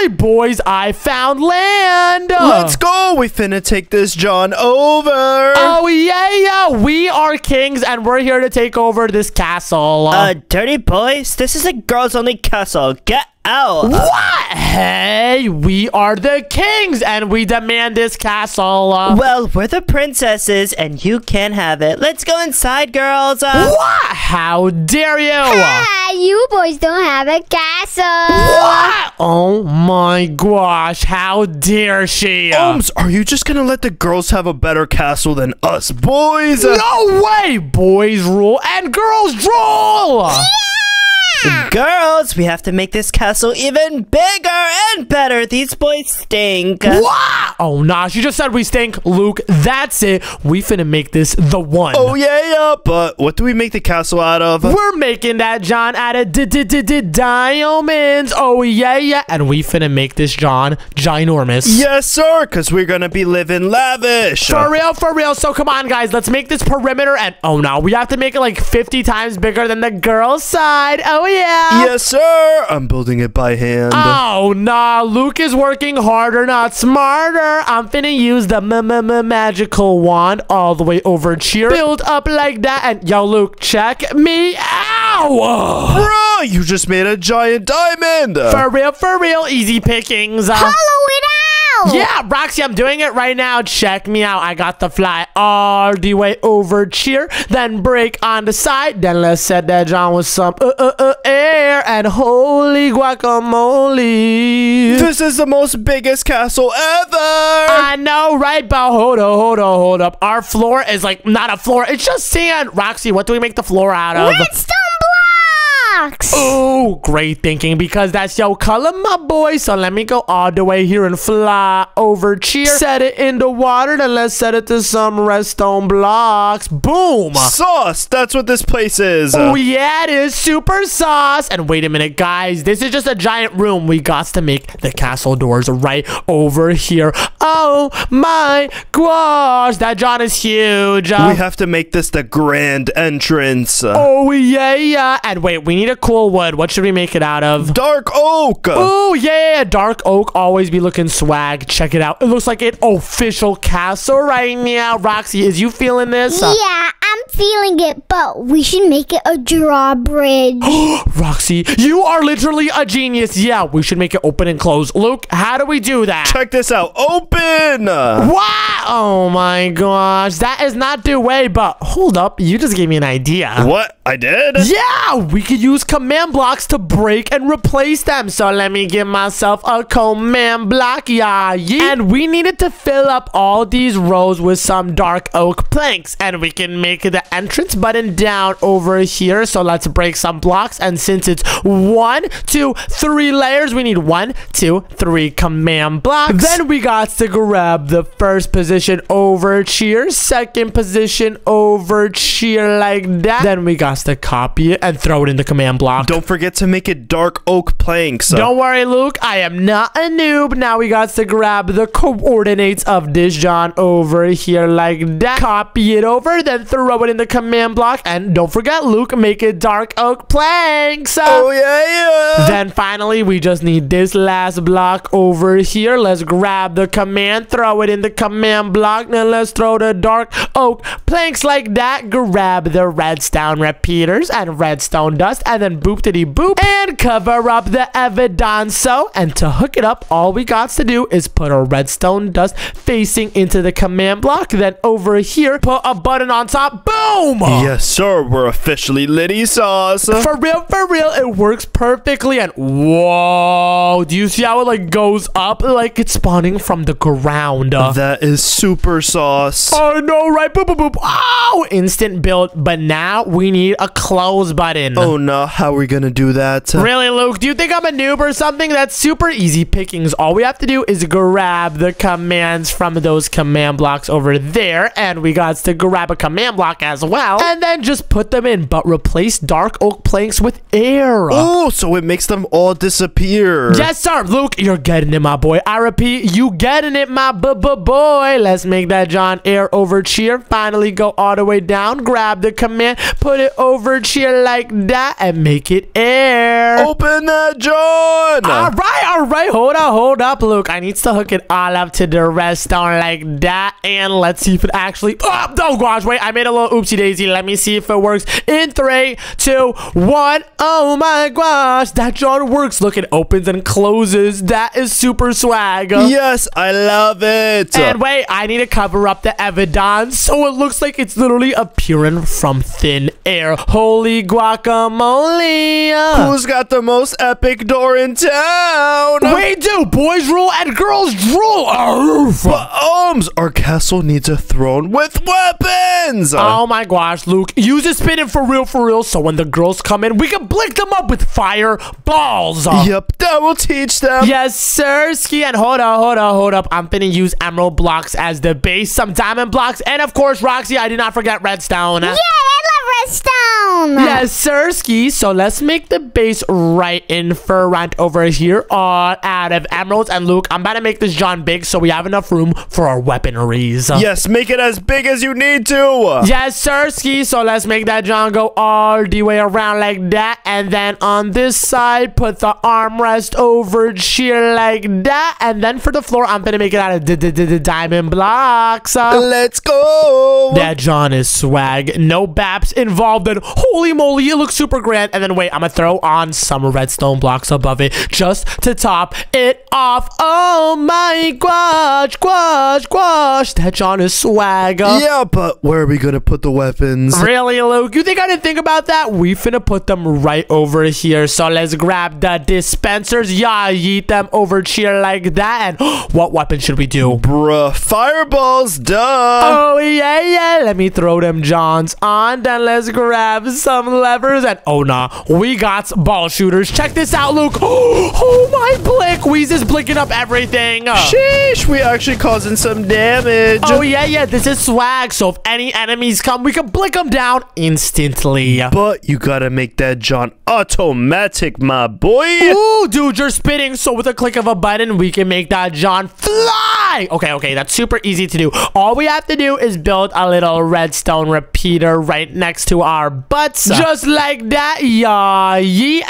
Finally, boys, I found land. Let's go. We finna take this John over. Oh, yeah, yeah. We are kings, and we're here to take over this castle. Dirty boys, this is a girls-only castle. Get out. What? Hey, we are the kings, and we demand this castle. Well, we're the princesses, and you can have it. Let's go inside, girls. What? How dare you? Hi, you boys don't have a castle. What? Oh, my gosh. How dare she? Omz, are you just going to let the girls have a better castle than us, boys? No way. Boys rule, and girls rule. Yeah. Girls, we have to make this castle even bigger and better. These boys stink. Wow! Oh, nah, she just said we stink, Luke. That's it. We finna make this the one. Oh, yeah, but what do we make the castle out of? We're making that John out of diamonds. Oh, yeah, and we finna make this John ginormous. Yes, sir, because we're gonna be living lavish. For real. So, come on, guys. Let's make this perimeter, and oh, no, we have to make it like 50 times bigger than the girls' side. Oh, yeah. Yes, sir. I'm building it by hand. Oh, nah. Luke is working harder, not smarter. I'm finna use the magical wand all the way over here. Build up like that. And yo, Luke, check me out. Bro, you just made a giant diamond. For real. Easy pickings. Hollow it out. Yeah, Roxy, I'm doing it right now. Check me out. I got the fly all the way over here. Then break on the side. Then let's set that John with some air. And holy guacamole. This is the most biggest castle ever. I know, right? But hold up. Our floor is like not a floor. It's just sand. Roxy, what do we make the floor out of? Redstone. Oh, great thinking, because that's your color, my boy. So let me go all the way here and fly over here. Set it in the water, then let's set it to some redstone blocks. Boom. Sauce, that's what this place is. Oh, yeah, it is super sauce. And wait a minute, guys. This is just a giant room. We got to make the castle doors right over here. Oh, my gosh. That John is huge. We have to make this the grand entrance. Oh, yeah. And wait, we need a cool wood. What should we make it out of? Dark oak. Oh, yeah. Dark oak always be looking swag. Check it out. It looks like an official castle right now. Roxy, is you feeling this? Yeah, I'm feeling it, but we should make it a drawbridge. Roxy, you are literally a genius. Yeah, we should make it open and close. Luke, how do we do that? Check this out. Open. Wow. Oh, my gosh. That is not the way, but hold up. You just gave me an idea. What? I did? Yeah, we could use command blocks to break and replace them. So let me give myself a command block, and we needed to fill up all these rows with some dark oak planks, and we can make the entrance button down over here. So let's break some blocks, and since it's 1, 2, 3 layers, we need 1, 2, 3 command blocks. Then we got to grab the first position over here, second position over here like that. Then we got to copy it and throw it in the command block. Don't forget to make it dark oak planks. Don't worry, Luke. I am not a noob. Now we got to grab the coordinates of this John over here like that. Copy it over, then throw it in the command block. And don't forget, Luke, make it dark oak planks. Oh, yeah. Then finally, we just need this last block over here. Let's grab the command, throw it in the command block. Now let's throw the dark oak planks like that. Grab the redstone repeaters and redstone dust, and then boop-diddy-boop, and cover up the evidonzo. And to hook it up, all we got to do is put a redstone dust facing into the command block, then over here, put a button on top. Boom! Yes, sir. We're officially Liddy sauce. For real. It works perfectly, and whoa. Do you see how it, like, goes up? Like, it's spawning from the ground. That is super sauce. I know, right? Boop-boop-boop. Oh! Instant build, but now we need a close button. Oh, no. How are we going to do that? Really, Luke? Do you think I'm a noob or something? That's super easy pickings. All we have to do is grab the commands from those command blocks over there, and we got to grab a command block as well, and then just put them in, but replace dark oak planks with air. Oh, so it makes them all disappear. Yes, Yes, sir. Luke, you're getting it, my boy. I repeat, you getting it, my boy. Let's make that John Air over cheer. Finally go all the way down. Grab the command. Put it over cheer like that and make it air. Open that John. All right. Hold up, Luke. I need to hook it all up to the restaurant like that. And let's see if it actually... Oh, gosh. Wait, I made a little oopsie daisy. Let me see if it works in 3, 2, 1. Oh, my gosh. That John works. Look, it opens and closes. That is super swag. Yes, I love it. And wait, I need to cover up the evidence so it looks like it's literally appearing from thin air. Holy guacamole. Who's got the most epic door in town? We do. Boys rule and girls rule. But Omz, our castle needs a throne with weapons. Oh my gosh, Luke. Use a spinning for real. So when the girls come in, we can blink them up with fireballs. Yep, that will teach them. Yes, sir. Ski, and hold up. I'm gonna use emerald blocks as the base, some diamond blocks, and of course, Roxy, I did not forget redstone. Yeah, I love redstone. Yes, sir. Ski, so let's make the base right in front over here, all out of emeralds. And Luke, I'm about to make this John big so we have enough room for our weaponries. Yes, make it as big as you need to. Yes, sir. Ski, so let's make that John go all the way around like that, and then on this side, put the armrest over here like that, and then for the floor, I'm gonna make it out of diamond blocks. Let's go. That John is swag. No baps involved, and holy moly, it looks super grand. And then wait, I'm gonna throw on some redstone blocks above it just to top it off. Oh my gosh. That John is swag. Yeah, but where are we gonna put the weapons? Really, Luke? You think I didn't think about that? We finna put them right over here. So let's grab the dispensers. Yeah, yeet them over here like that. And what weapon should we do? Bruh, fireballs, duh. Oh, yeah. Let me throw them Johns on. Then let's grab some levers. And oh, nah. We got ball shooters. Check this out, Luke. Oh, my blick. Weez is blinking up everything. Sheesh, we actually causing some damage. Oh, yeah. This is swag. So if any enemies come, we can blink them down instantly. But you gotta make that John automatic, my boy. Ooh, dude, you're spinning. So with a click of a button, we can make that John fly. Okay, that's super easy to do. All we have to do is build a little redstone repeater right next to our butts. Just like that, yeah.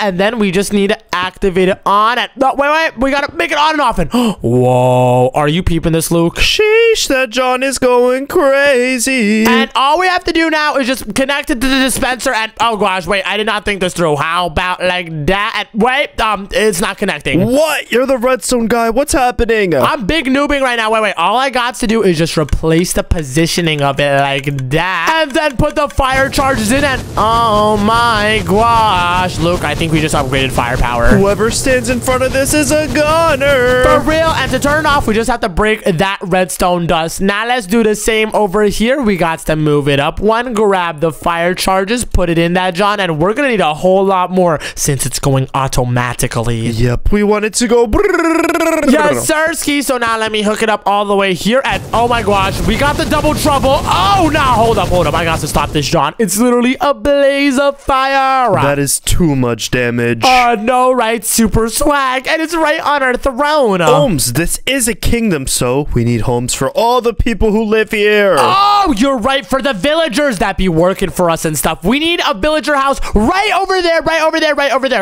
And then we just need to activate it on and... No, wait. We gotta make it on and off. And whoa, are you peeping this, Luke? Sheesh, that John is going crazy. And all we have to do now is just connect it to the dispenser and... Oh, gosh, wait, I did not think this through. How about like that? Wait, it's not connecting. What? You're the redstone guy. What's happening? I'm big noobing right now. Wait. All I got to do is just replace the positioning of it like that. And then put the fire charges in and... Oh, my gosh. Luke, I think we just upgraded firepower. Whoever stands in front of this is a gunner. For real. And to turn it off, we just have to break that redstone dust. Now, let's do the same over here. We got to move it up one. Grab the fire charges. Put it in that, John. And we're going to need a whole lot more since it's going automatically. Yep. We want it to go... Yes, sir, Ski. So now let me hook it up all the way here. And oh my gosh, we got the double trouble. Oh, now hold up. I got to stop this, John. It's literally a blaze of fire. That is too much damage. No, right? Super swag. And it's right on our throne. Omz, this is a kingdom, so we need homes for all the people who live here. Oh, you're right. For the villagers that be working for us and stuff. We need a villager house right over there.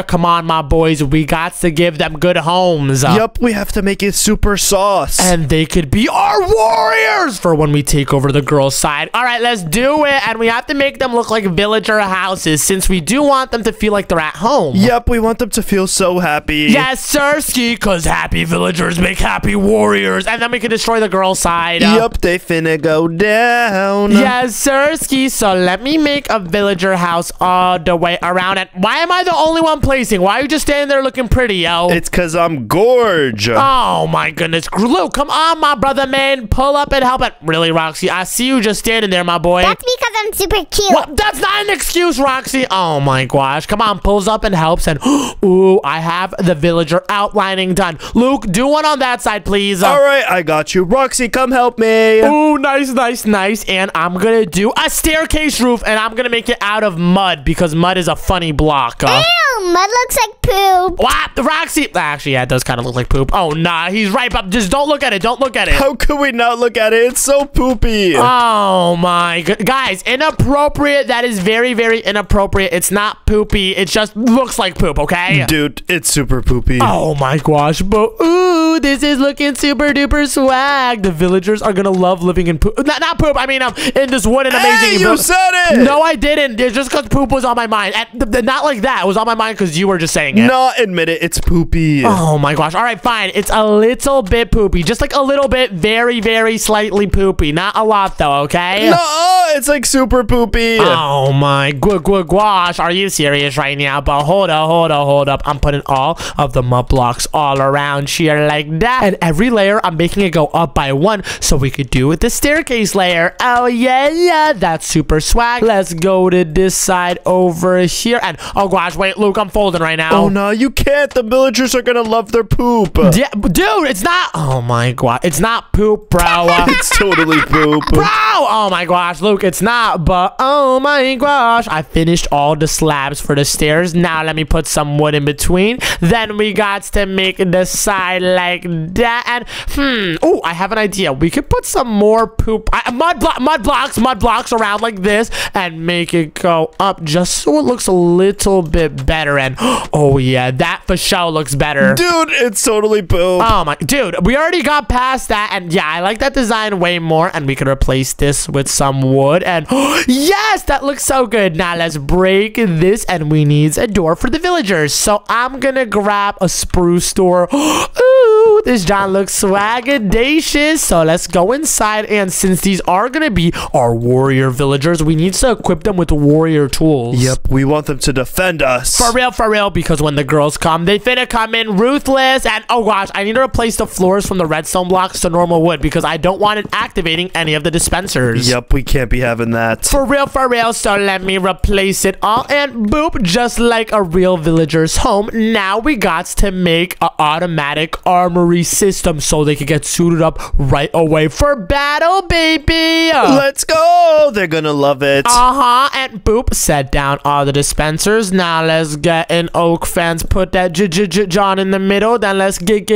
Come on, my boys. We got to give them good homes. Yep, we have to make it super sauce. And they could be our warriors for when we take over the girls' side. All right, let's do it. And we have to make them look like villager houses since we do want them to feel like they're at home. Yep, we want them to feel so happy. Yes, sir, Ski, because happy villagers make happy warriors. And then we can destroy the girls' side. Yep, they finna go down. Yes, sir, Ski, so let me make a villager house all the way around. And why am I the only one placing? Why are you just standing there looking pretty, yo? It's because I'm gorge. Oh, my goodness. Glue, come on, my brother, man. Pull up and help it. Really, Roxy? I see you just standing there, my boy. That's because I'm super cute. Well, that's not an excuse, Roxy. Oh, my gosh. Come on, pulls up and helps. And, ooh, I have the villager outlining done. Luke, do one on that side, please. All right, I got you. Roxy, come help me. Ooh, nice. And I'm going to do a staircase roof, and I'm going to make it out of mud because mud is a funny block. Ew! Poo. Mud looks like poop. What? Roxy. Actually, yeah, it does kind of look like poop. Oh, nah. He's right, Bob. Just don't look at it. Don't look at it. How could we not look at it? It's so poopy. Oh, my God. Guys, inappropriate. That is very, very inappropriate. It's not poopy. It just looks like poop, okay? Dude, it's super poopy. Oh, my gosh. But, ooh, this is looking super duper swag. The villagers are going to love living in poop. Not poop. I mean, in this wooden amazing... Hey, you said it! No, I didn't. It's just because poop was on my mind. Not like that. It was on my mind because you were just saying it. No, admit it. It's poopy. Oh, my gosh. All right, fine. It's a little bit poopy. Just like a little bit, very, very slightly poopy. Not a lot, though, okay? No, it's like super poopy. Oh, my gosh. Are you serious right now? But hold up. I'm putting all of the mud blocks all around here like that. And every layer, I'm making it go up by one so we could do with the staircase layer. Oh, yeah. That's super swag. Let's go to this side over here. And, oh, gosh. Wait, Luke, I'm folding right now. Oh, no, you can't. The villagers are going to love their poop. Dude, it's not. Oh, my gosh. It's not poop, bro. It's totally poop. Bro. Oh, my gosh, Luke, it's not. But, oh, my gosh. I finished all the slabs for the stairs. Now, let me put some wood in between. Then we got to make the side like that. And, oh, I have an idea. We could put some more poop. Mud blocks around like this and make it go up just so it looks a little bit better. And oh yeah, that for sure looks better. Dude, it's totally poop. Oh my dude, we already got past that. And yeah, I like that design way more. And we could replace this with some wood. And yes, that looks so good. Now let's break this, and we need a door for the villagers. So I'm gonna grab a spruce door. Ooh, this John looks swaggadacious. So let's go inside, and since these are gonna be our warrior villagers, we need to equip them with warrior tools. Yep, we want them to defend us. For real, because when the girls come, they finna come in ruthless. And oh gosh, I need to replace the floors from the redstone blocks to normal wood because I don't want it activating any of the dispensers. Yep, we can't be having that. For real, so let me replace it all and boop, just like a real villager's home. Now we got to make an automatic armory system so they could get suited up right away for battle, baby. Let's go. They're gonna love it. And boop, set down all the dispensers. Now let's get an oak fence, put that John in the middle. Then let's get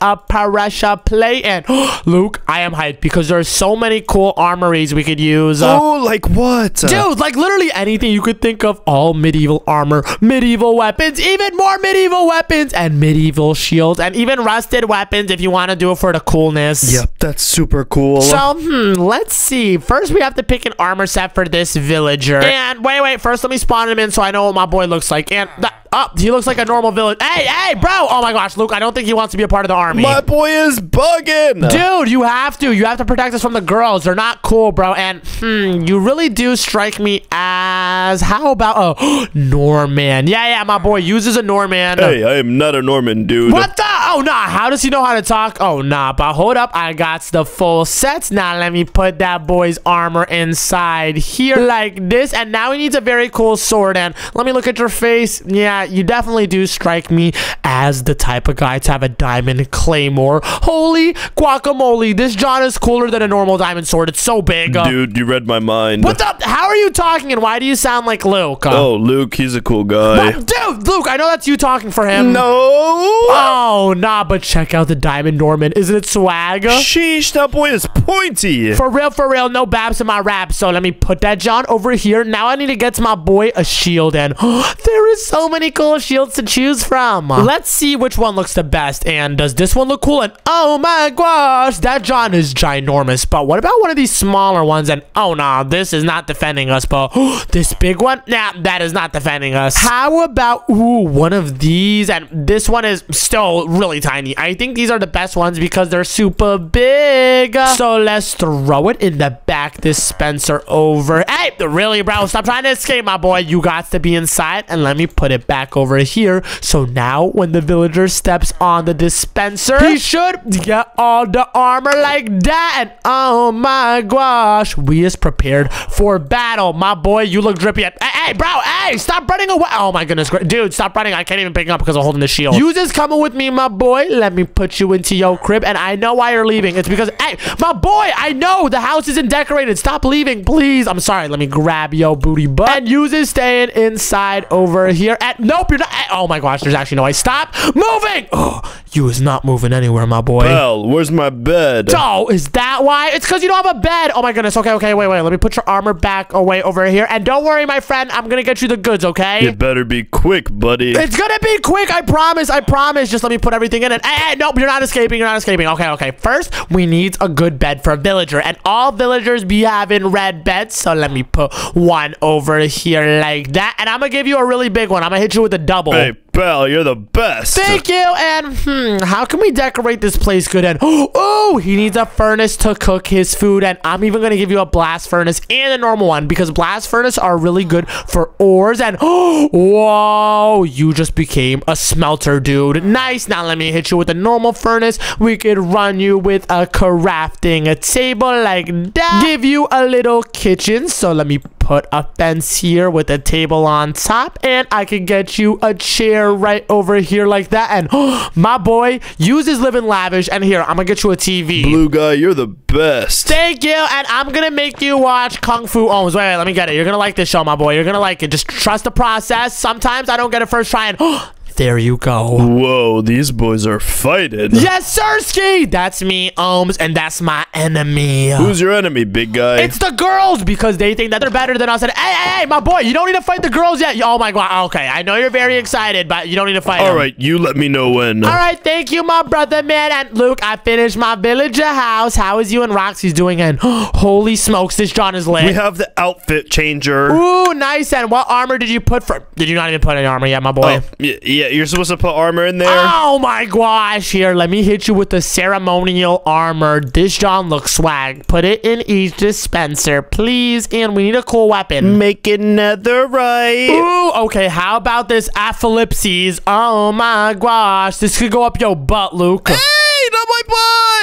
a parasha plate. And Luke, I am hyped because there's so many cool armories we could use. Oh, like what? Dude, like literally anything you could think of. All medieval armor, medieval weapons, even more medieval weapons, and medieval shields, and even rusted weapons if you want to do it for the coolness. Yep, that's super cool. So, let's see. First, we have to pick an armor set for this villager. And wait. First, let me spawn him in so I know what my boy looks like. And he looks like a normal villager. Hey, bro. Oh, my gosh, Luke, I don't think he wants to be a part of the army. My boy is bugging. Dude, you have to. You have to protect us from the girls. They're not cool, bro. And, you really do strike me as... How about a Norman? Yeah, my boy uses a Norman. Hey, I am not a Norman, dude. What the? Oh, nah. How does he know how to talk? Oh, nah, but hold up. I got the full sets. Now, let me put that boy's armor inside here like this. And now he needs a very cool sword. And let me look at your face. Yeah. You definitely do strike me as the type of guy to have a diamond claymore. Holy guacamole. This John is cooler than a normal diamond sword. It's so big. Dude, you read my mind. What the? How are you talking and why do you sound like Luke? Oh, Luke, he's a cool guy. But, dude, Luke, I know that's you talking for him. No. Oh, nah, but check out the diamond Norman. Isn't it swag? Sheesh, that boy is pointy. For real. No babs in my rap. So let me put that John over here. Now I need to get to my boy a shield. And there is so many cool shields to choose from. Let's see which one looks the best. And does this one look cool? And oh my gosh, that John is ginormous. But what about one of these smaller ones? And oh no, this is not defending us. But this big one, nah, that is not defending us. How about one of these? And this one is still really tiny. I think these are the best ones because they're super big. So let's throw it in the back dispenser over. Hey, really, bro? Stop trying to escape, my boy. You got to be inside. And let me put it back over here. So now when the villager steps on the dispenser, he should get all the armor like that. And oh my gosh, we is prepared for battle. My boy, you look drippy. Hey, bro, stop running away. Oh my goodness, dude, stop running. I can't even pick him up because I'm holding the shield. You just coming with me, my boy. Let me put you into your crib. And I know why you're leaving. It's because, hey, my boy, I know the house isn't decorated. Stop leaving, please. I'm sorry. Let me grab your booty butt. And you just staying inside over here. At Nope, you're not. Oh my gosh, there's actually no way. Stop moving. Oh, you is not moving anywhere, my boy. Well, where's my bed? Oh, is that why? It's because you don't have a bed. Oh my goodness. Okay, okay, wait, wait. Let me put your armor back away over here. And don't worry, my friend. I'm going to get you the goods, okay? You better be quick, buddy. It's going to be quick. I promise. I promise. Just let me put everything in it. Hey, hey, nope, you're not escaping. You're not escaping. Okay, okay. First, we need a good bed for a villager. And all villagers be having red beds. So let me put one over here like that. And I'm going to give you a really big one. I'm going to hit you with a double. Hey, pal, you're the best. Thank you. And how can we decorate this place good? And oh, he needs a furnace to cook his food. And I'm even going to give you a blast furnace and a normal one because blast furnace are really good for ores. And oh, whoa, you just became a smelter, dude. Nice. Now let me hit you with a normal furnace. We could run you with a crafting table like that. Give you a little kitchen. So let me put a fence here with a table on top. And I can get you a chair right over here like that. And oh, my boy uses living lavish. And here, I'm gonna get you a TV. Blue guy, you're the best. Thank you. And I'm gonna make you watch Kung Fu Omz. Wait, let me get it. You're gonna like this show, my boy. You're gonna like it. Just trust the process. Sometimes I don't get it first try. And oh, there you go. Whoa, these boys are fighting. Yes, Sirski. That's me, Omz, and that's my enemy. Who's your enemy, big guy? It's the girls, because they think that they're better than us. And hey, hey, hey, my boy, you don't need to fight the girls yet. Oh, my God. Okay, I know you're very excited, but you don't need to fight them. All right, you let me know when. All right, thank you, my brother, man. And Luke, I finished my villager house. How is you and Roxy's doing? And holy smokes, this John is lit. We have the outfit changer. Ooh, nice. And what armor did you put for? Did you not even put any armor yet, my boy? Oh, yeah. You're supposed to put armor in there. Oh my gosh. Here, let me hit you with the ceremonial armor. This John looks swag. Put it in each dispenser, please. And we need a cool weapon. Make it netherite. Ooh, okay. How about this apocalypses? Oh my gosh. This could go up your butt, Luke. Hey, not my butt.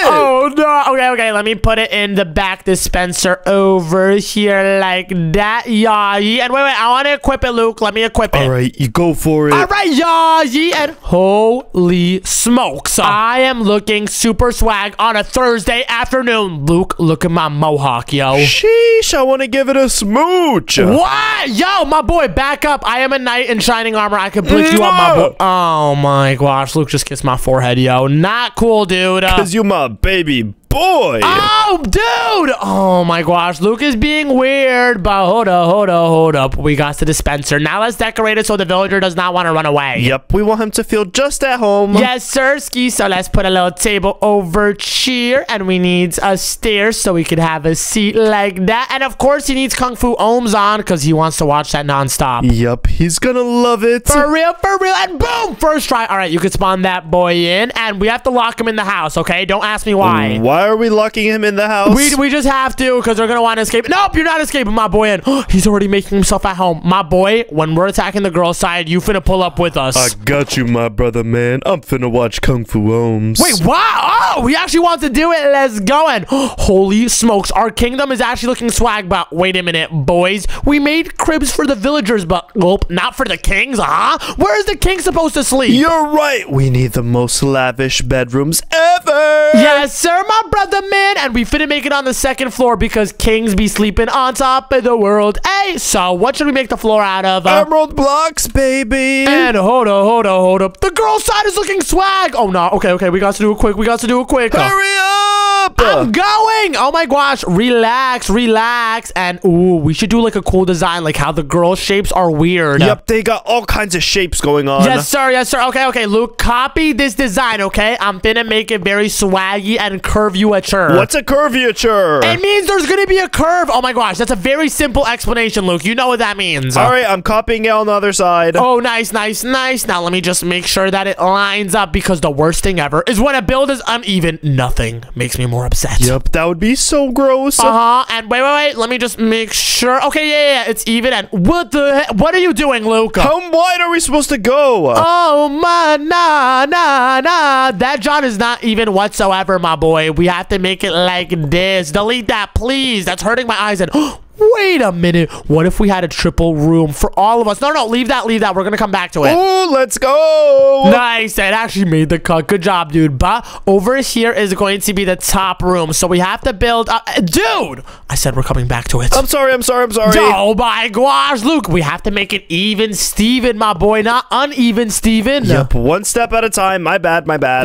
Oh no. Okay, okay. Let me put it in the back dispenser over here like that. Yeah. And wait, wait. I want to equip it, Luke. Let me equip it. All right, you go for it. All right, y'all. And holy smokes, I am looking super swag on a Thursday afternoon. Luke, look at my mohawk, yo. Sheesh, I want to give it a smooch. What? Yo, my boy, back up. I am a knight in shining armor. I can blink you up, my boy. Oh, my gosh. Luke just kissed my forehead, yo. Not cool, dude. Because you my baby boy. Oh, dude. Oh, my gosh. Luke is being weird, but hold up, hold up, hold up. We got the dispenser. Now let's decorate it so the villager does not want to run away. Yep, we want him to feel just at home. Yes, sirski. So let's put a little table over here, and we need a stair so we could have a seat like that. And, of course, he needs Kung Fu Omz on because he wants to watch that nonstop. Yep, he's going to love it. For real, for real. And boom, first try. All right, you can spawn that boy in, and we have to lock him in the house, okay? Don't ask me why. Why? Are we locking him in the house? We just have to because they're going to want to escape. Nope, you're not escaping, my boy. And he's already making himself at home. My boy, when we're attacking the girl side, you finna pull up with us. I got you, my brother, man. I'm finna watch Kung Fu Omz. Wait, wow. Oh, he actually wants to do it. Let's go. And holy smokes, our kingdom is actually looking swag. But wait a minute, boys. We made cribs for the villagers, but nope, not for the kings, huh? Where is the king supposed to sleep? You're right. We need the most lavish bedrooms ever. Yes, sir, my brother, man. And we finna make it on the second floor because kings be sleeping on top of the world. Hey, so what should we make the floor out of? Emerald blocks, baby. And hold up, hold up, hold up. The girl side is looking swag. Oh, no. Okay, okay. We got to do it quick. We got to do it quick. Hurry up. I'm going. Oh, my gosh. Relax, relax. And, ooh, we should do, like, a cool design, like how the girl shapes are weird. Yep, they got all kinds of shapes going on. Yes, sir. Yes, sir. Okay, okay. Luke, copy this design, okay? I'm finna make it very swaggy and curvy. What's a curvature? It means there's gonna be a curve. Oh my gosh, that's a very simple explanation, Luke. You know what that means. All right, I'm copying it on the other side. Oh, nice, nice, nice. Now let me just make sure that it lines up because the worst thing ever is when a build is uneven. Nothing makes me more upset. Yep, that would be so gross. And wait, wait, wait. Let me just make sure. Okay, yeah, yeah, it's even. And what the heck? What are you doing, Luke? How wide are we supposed to go? Oh my, nah, nah, nah. That John is not even whatsoever, my boy. We have to make it like this. Delete that, please. That's hurting my eyes. And Wait a minute. What if we had a triple room for all of us? No, no, leave that, leave that. We're going to come back to it. Oh, let's go. Nice. That actually made the cut. Good job, dude. But over here is going to be the top room. So we have to build up. Dude, I said we're coming back to it. I'm sorry. Oh, my gosh, Luke. We have to make it even, Steven, my boy. Not uneven, Steven. Yep. One step at a time. My bad.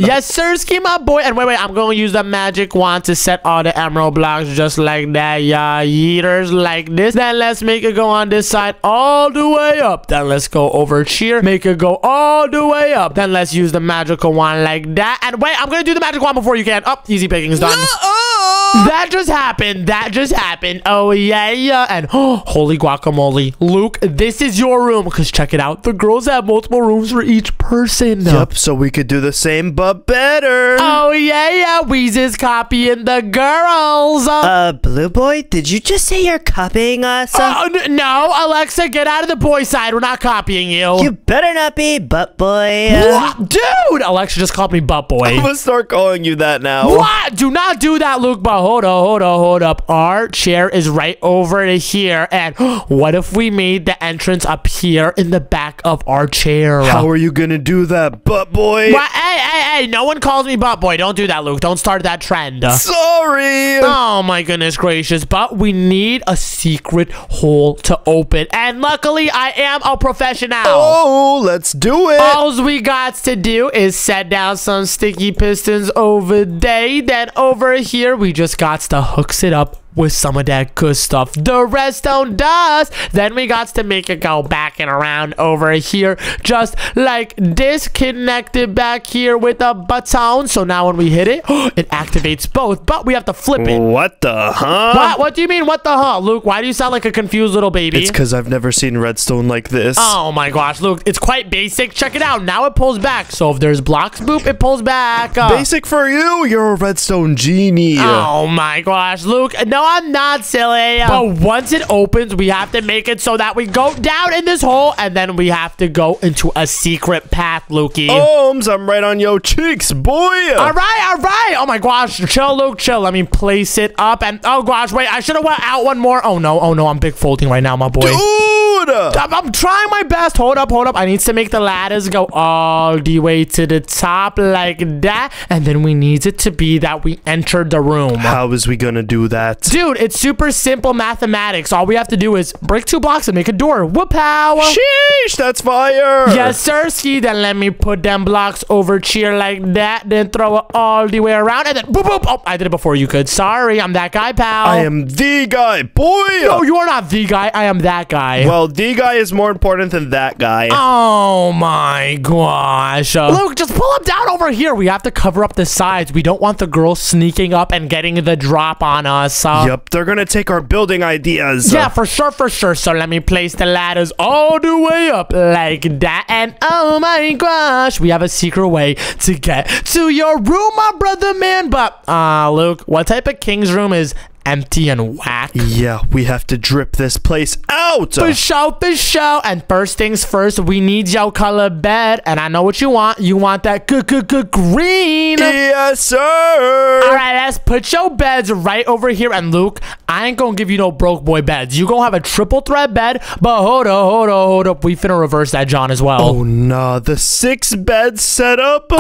Yes, sir, Ski, my boy. And wait. I'm going to use the magic wand to set all the emerald blocks just like that. Yeah, yeeters. Like this. Then let's make it go on this side all the way up. Then let's go over here, make it go all the way up. Then let's use the magical wand like that. And wait, I'm gonna do the magic wand before you can. Oh, easy pickings done. That just happened. Oh, yeah. And oh, holy guacamole. Luke, this is your room. Because check it out. The girls have multiple rooms for each person. Yep, so we could do the same, but better. Oh, yeah. Weez is copying the girls. Blue boy, did you just say you're copying us? No, Alexa, get out of the boy side. We're not copying you. You better not be, butt boy. What? Dude, Alexa just called me butt boy. I'm going to start calling you that now. What? Do not do that, Luke, but hold up. Our chair is right over here. And what if we made the entrance up here in the back of our chair? How are you going to do that, butt boy? Well, hey, no one calls me butt boy. Don't do that, Luke. Don't start that trend. Sorry. Oh, my goodness gracious. But we need a secret hole to open. And luckily, I am a professional. Oh, let's do it. All we got to do is set down some sticky pistons over there. Then over here, we just got to hooks it up with some of that good stuff. The redstone dust. Then we got to make it go back and around over here. Just like this. Connected back here with a button. So now when we hit it, it activates both. But we have to flip it. What the huh? What do you mean what the huh? Luke, why do you sound like a confused little baby? It's because I've never seen redstone like this. Oh my gosh, Luke. It's quite basic. Check it out. Now it pulls back. So if there's blocks, boop, it pulls back. Basic for you. You're a redstone genie. Oh my gosh, Luke. No, I'm not silly. But once it opens, we have to make it so that we go down in this hole, and then we have to go into a secret path, Lukey. Omz, I'm right on your cheeks, boy. All right. Oh, my gosh. Chill, Luke, chill. Let me place it up, and oh, gosh, wait. I should have went out one more. Oh, no. I'm big folding right now, my boy. Dude! I'm trying my best. Hold up. I need to make the ladders go all the way to the top like that, and then we need it to be that we entered the room. How is we gonna do that? Dude, it's super simple mathematics. All we have to do is break two blocks and make a door. Whoop-pow. Sheesh, that's fire. Yes, sirski. Then let me put them blocks over here like that. Then throw it all the way around. And then boop, boop. Oh, I did it before you could. Sorry, I'm that guy, pal. I am the guy, boy. No, you are not the guy. I am that guy. Well, the guy is more important than that guy. Oh, my gosh. Luke, just pull him down over here. We have to cover up the sides. We don't want the girls sneaking up and getting the drop on us. Yep, they're gonna take our building ideas. Yeah, for sure. So let me place the ladders all the way up like that. And oh my gosh, we have a secret way to get to your room, my brother man. But Luke, what type of king's room is empty and whack? Yeah, we have to drip this place out. For show. And first things first, we need your color bed. And I know what you want. You want that green. Yes, sir. All right, let's put your beds right over here. And Luke, I ain't gonna give you no broke boy beds. You gonna have a triple thread bed. But hold up. We finna reverse that, John, as well. Oh, no. The 6-bed setup.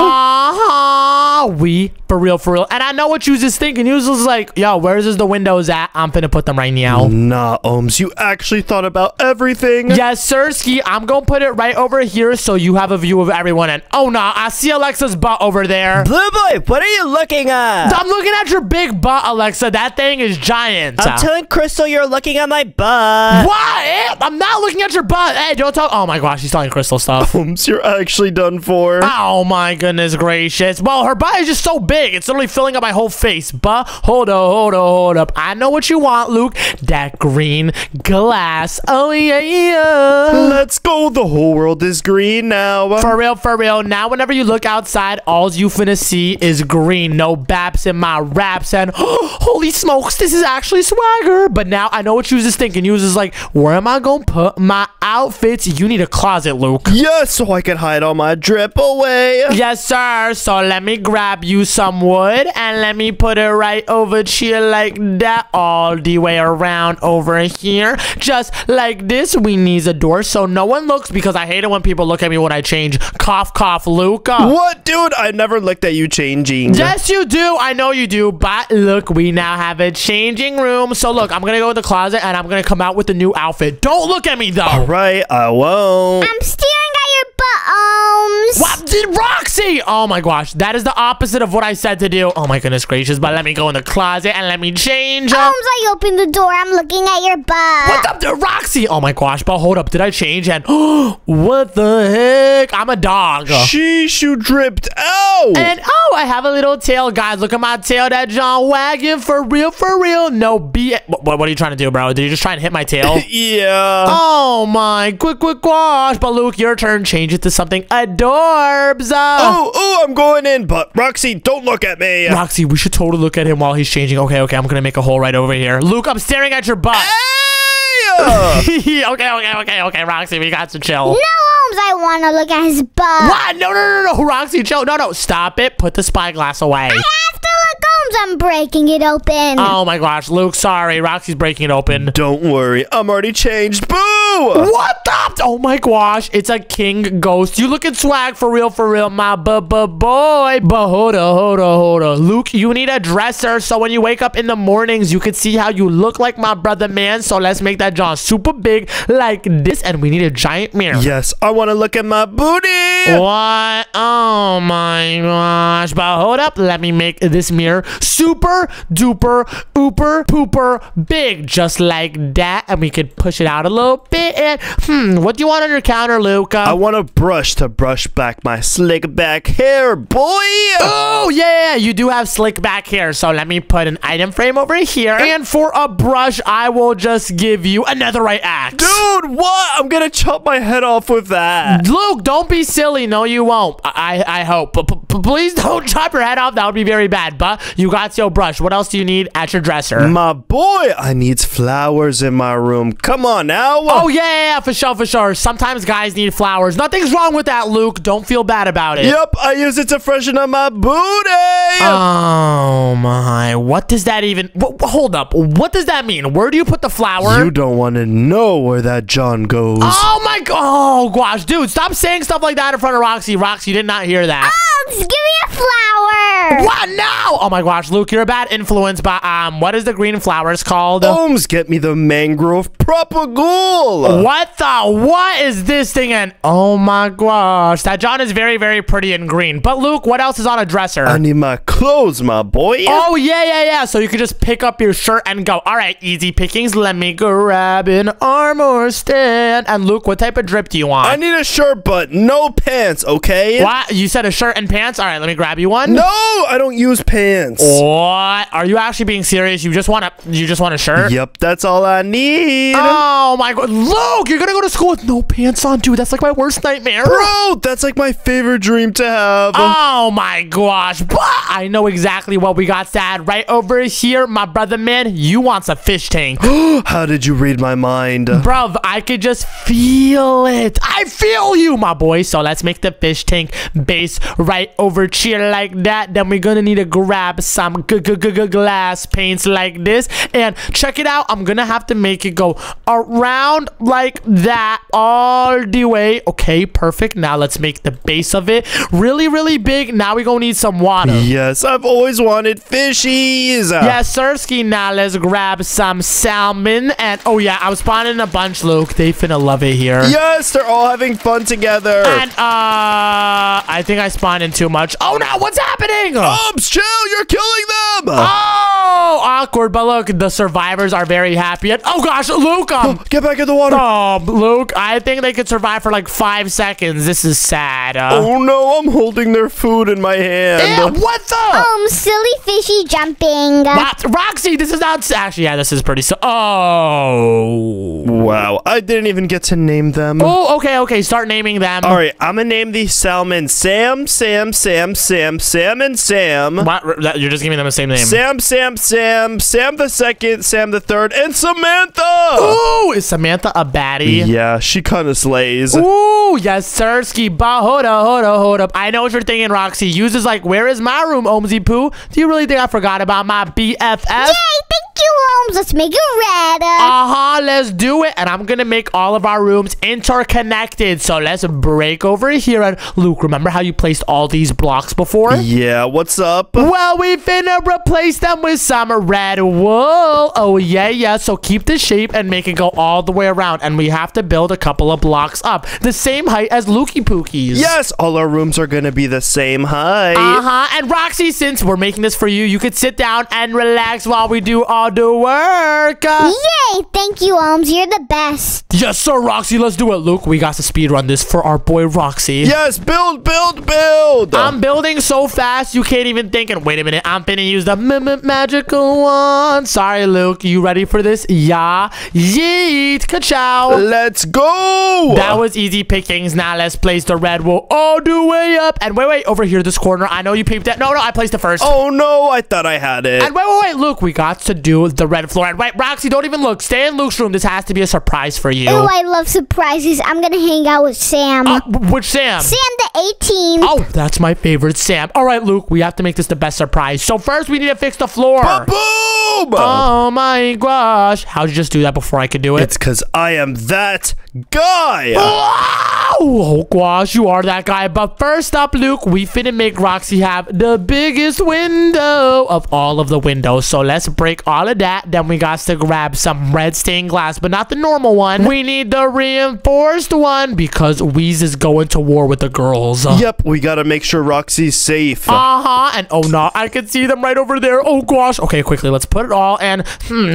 We, for real. And I know what you was just thinking. You was just like, yo, where's this windows at? I'm finna put them right now. Nah, Omz, you actually thought about everything. Yes, sirski. I'm gonna put it right over here so you have a view of everyone. And oh, nah, I see Alexa's butt over there. Blue boy, what are you looking at? I'm looking at your big butt, Alexa. That thing is giant. I'm telling Crystal you're looking at my butt. What? I'm not looking at your butt. Hey, don't talk. Oh my gosh, she's telling Crystal stuff. Omz, you're actually done for. Oh my goodness gracious. Well, her butt is just so big. It's literally filling up my whole face. But hold up. I know what you want, Luke. That green glass. Oh, yeah. Let's go. The whole world is green now. For real. Now, whenever you look outside, all you finna see is green. No baps in my raps. And holy smokes, this is actually swagger. But now I know what you was just thinking. You was just like, where am I gonna put my outfits? You need a closet, Luke. Yes, so I can hide all my drip away. Yes, sir. So let me grab you some wood and let me put it right over to you like all the way around over here, just like this. We need a door so no one looks, because I hate it when people look at me when I change. Cough, cough, Luke. What, dude? I never looked at you changing. Yes, you do. I know you do, but look, we now have a changing room. So look, I'm gonna go in the closet and I'm gonna come out with a new outfit. Don't look at me though. All right, I won't. I'm staring at your butt, Omz. What did Roxy? Oh my gosh, that is the opposite of what I said to do. Oh my goodness gracious, but let me go in the closet and let me change. Omz, I opened the door. I'm looking at your butt. What's up there, Roxy? Oh my gosh, but hold up, did I change? And what the heck? I'm a dog. Sheesh, you dripped out. And oh, I have a little tail, guys. Look at my tail, that John wagon, for real, for real. No BS. What are you trying to do, bro? Did you just try and hit my tail? Yeah. Oh my quick gosh. But Luke, your turn. Change it to something adorbs. Oh, I'm going in, but Roxy, don't look at me. Roxy, we should totally look at him while he's changing. Okay, I'm gonna make a hole right over here. Luke, I'm staring at your butt. Okay, Roxy, we got to chill. No, Omz, I want to look at his butt. What? No, Roxy, chill. No, stop it. Put the spyglass away. I have to look, Omz. I'm breaking it open. Oh my gosh, Luke, sorry. Roxy's breaking it open. Don't worry, I'm already changed. Boo! What the? Oh my gosh, it's a king ghost. You looking swag for real, my boy. But hold on. Luke, you need a dresser so when you wake up in the mornings, you can see how you look like my brother, man. So let's make that John super big like this, and we need a giant mirror. Yes, I want to look at my booty. What? Oh my gosh. But hold up, let me make this mirror super duper ooper pooper big, just like that, and we could push it out a little bit. And what do you want on your counter, Luca? I want a brush to brush back my slick back hair, boy. Oh yeah, you do have slick back hair, so let me put an item frame over here, and for a brush I will just give you another right axe. Dude, what? I'm gonna chop my head off with that. Luke, don't be silly. No, you won't. I hope. Please don't chop your head off. That would be very bad. But you got your brush. What else do you need at your dresser? My boy, I need flowers in my room. Come on now. Oh, yeah, for sure. Sometimes guys need flowers. Nothing's wrong with that, Luke. Don't feel bad about it. Yep, I use it to freshen up my booty. Oh, my. What does that even... Hold up. What does that mean? Where do you put the flower? You don't want to know where that John goes. Oh, my... Oh, gosh. Dude, stop saying stuff like that in front of Roxy. Roxy, you did not hear that. Oh, just give me a flower. What? No. Oh, my gosh. Luke, you're a bad influence, but what is the green flowers called? Omz, get me the mangrove propagule. What is this thing? And oh, my gosh. That John is very, very pretty and green. But, Luke, what else is on a dresser? I need my clothes, my boy. Oh, yeah. So you can just pick up your shirt and go. All right, easy pickings. Let me grab an armor stand. And, Luke, what type of drip do you want? I need a shirt, but no pants, okay? What? You said a shirt and pants? All right, let me grab you one. No, I don't use pants. What? Are you actually being serious? You just want a shirt? Yep, that's all I need. Oh, my God. Luke, you're going to go to school with no pants on, dude. That's like my worst nightmare. Bro, that's like my favorite dream to have. Oh, my gosh. I know exactly what we got, Sad. Right over here, my brother, man, you want a fish tank. How did you read my mind? Bruv, I could just feel it. I feel you, my boy. So let's make the fish tank base right over here like that. Then we're gonna need to grab some glass paints like this, and check it out. I'm gonna have to make it go around like that all the way. Okay, perfect. Now let's make the base of it really, really big. Now we're gonna need some water. Yes, I've always wanted fishies. Yes, Sirski. Now let's grab some salmon. And oh yeah, I'm spawning a bunch, Luke. They finna love it here. Yes, they're all having fun together. And I think I spawned in too much. Oh no, what's happening? Omz, chill, you're killing them. Oh, awkward. But look, the survivors are very happy. And oh gosh, Luke, get back in the water. Oh, Luke, I think they could survive for like 5 seconds. This is sad. Oh no, I'm holding their food in my hand. Yeah, what the? Silly fishy jumping. Roxy, this is not actually. Yeah, this is pretty. Oh wow, I didn't even get to name them. Oh, okay. Start naming them. All right, I'm gonna name the salmon Sam and Sam. What? You're just giving them the same name. Sam the second, Sam the third, and Samantha. Ooh, is Samantha a baddie? Yeah, she kind of slays. Ooh, yes, Sirski. Bah, hold up. I know what you're thinking, Roxy. Uses like, where is my room, Omzy Poo? Do you really think I forgot about my BFF? Yeah, I think you, Omz. Let's make it red. Let's do it. And I'm going to make all of our rooms interconnected. So let's break over here. And Luke, remember how you placed all these blocks before? Yeah, what's up? Well, we finna replace them with some red wool. Oh, yeah, yeah. So keep the shape and make it go all the way around. And we have to build a couple of blocks up the same height as Lukey Pookies. Yes, all our rooms are going to be the same height. And Roxy, since we're making this for you, you could sit down and relax while we do all the work. Yay! Thank you, Omz. You're the best. Yes, sir, Roxy. Let's do it, Luke. We got to speedrun this for our boy Roxy. Yes, build, build, build. I'm building so fast you can't even think. And wait a minute, I'm finna use the magical one. Sorry, Luke. You ready for this? Yeah. Yeet. Ka-chow. Let's go. That was easy pickings. Now let's place the red wool all the way up. And wait, wait, over here, this corner. I know you peeped that. No, no, I placed it first. Oh, no. I thought I had it. And wait, wait, wait, Luke. We got to do the red floor. And wait, Roxy, don't even look. Stay in Luke's room. This has to be a surprise for you. Oh, I love surprises. I'm going to hang out with Sam. Which Sam? Sam the 18th. Oh, that's my favorite Sam. All right, Luke, we have to make this the best surprise. So first, we need to fix the floor. Ba-boom! Oh, my gosh. How'd you just do that before I could do it? It's because I am that guy. Oh, gosh, you are that guy. But first up, Luke, we finna make Roxy have the biggest window of all of the windows. So let's break all of that. Then we got to grab some red stained glass, but not the normal one. We need the reinforced one because Wheeze is going to war with the girls. Yep, we gotta make sure Roxy's safe. And oh, no, I can see them right over there. Oh, gosh. Okay, quickly, let's put it all in.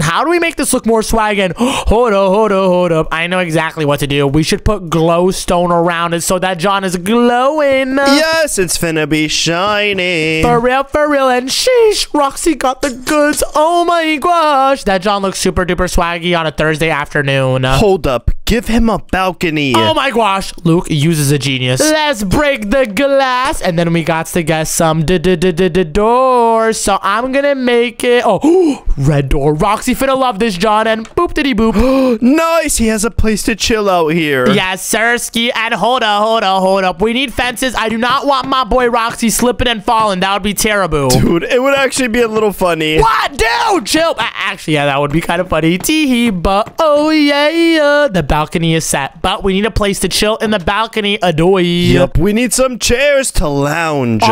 How do we make this look more swaggin'? Hold up, hold up, hold up. I know exactly what to do. We should put glowstone around it so that John is glowing. Yes, it's finna be shining. For real, for real. And sheesh, Roxy got the goods. Oh my gosh. That John looks super duper swaggy on a Thursday afternoon. Hold up. Give him a balcony. Oh my gosh. Luke uses a genius. Let's break the glass. And then we got to get some doors. So I'm going to make it. Oh, red door. Roxy finna love this, John. And boop diddy boop. Nice. He has a place to chill out here. Yes, sir. Ski. And hold up, hold up, hold up. We need fences. I do not want my boy Roxy slipping and falling. That would be terrible. Dude, it would actually be a little funny. What? Dude, chill. Actually, yeah, that would be kind of funny. Tee-hee, but oh, yeah, yeah. The balcony is set, but we need a place to chill in the balcony. Adoy. Yep, we need some chairs to lounge.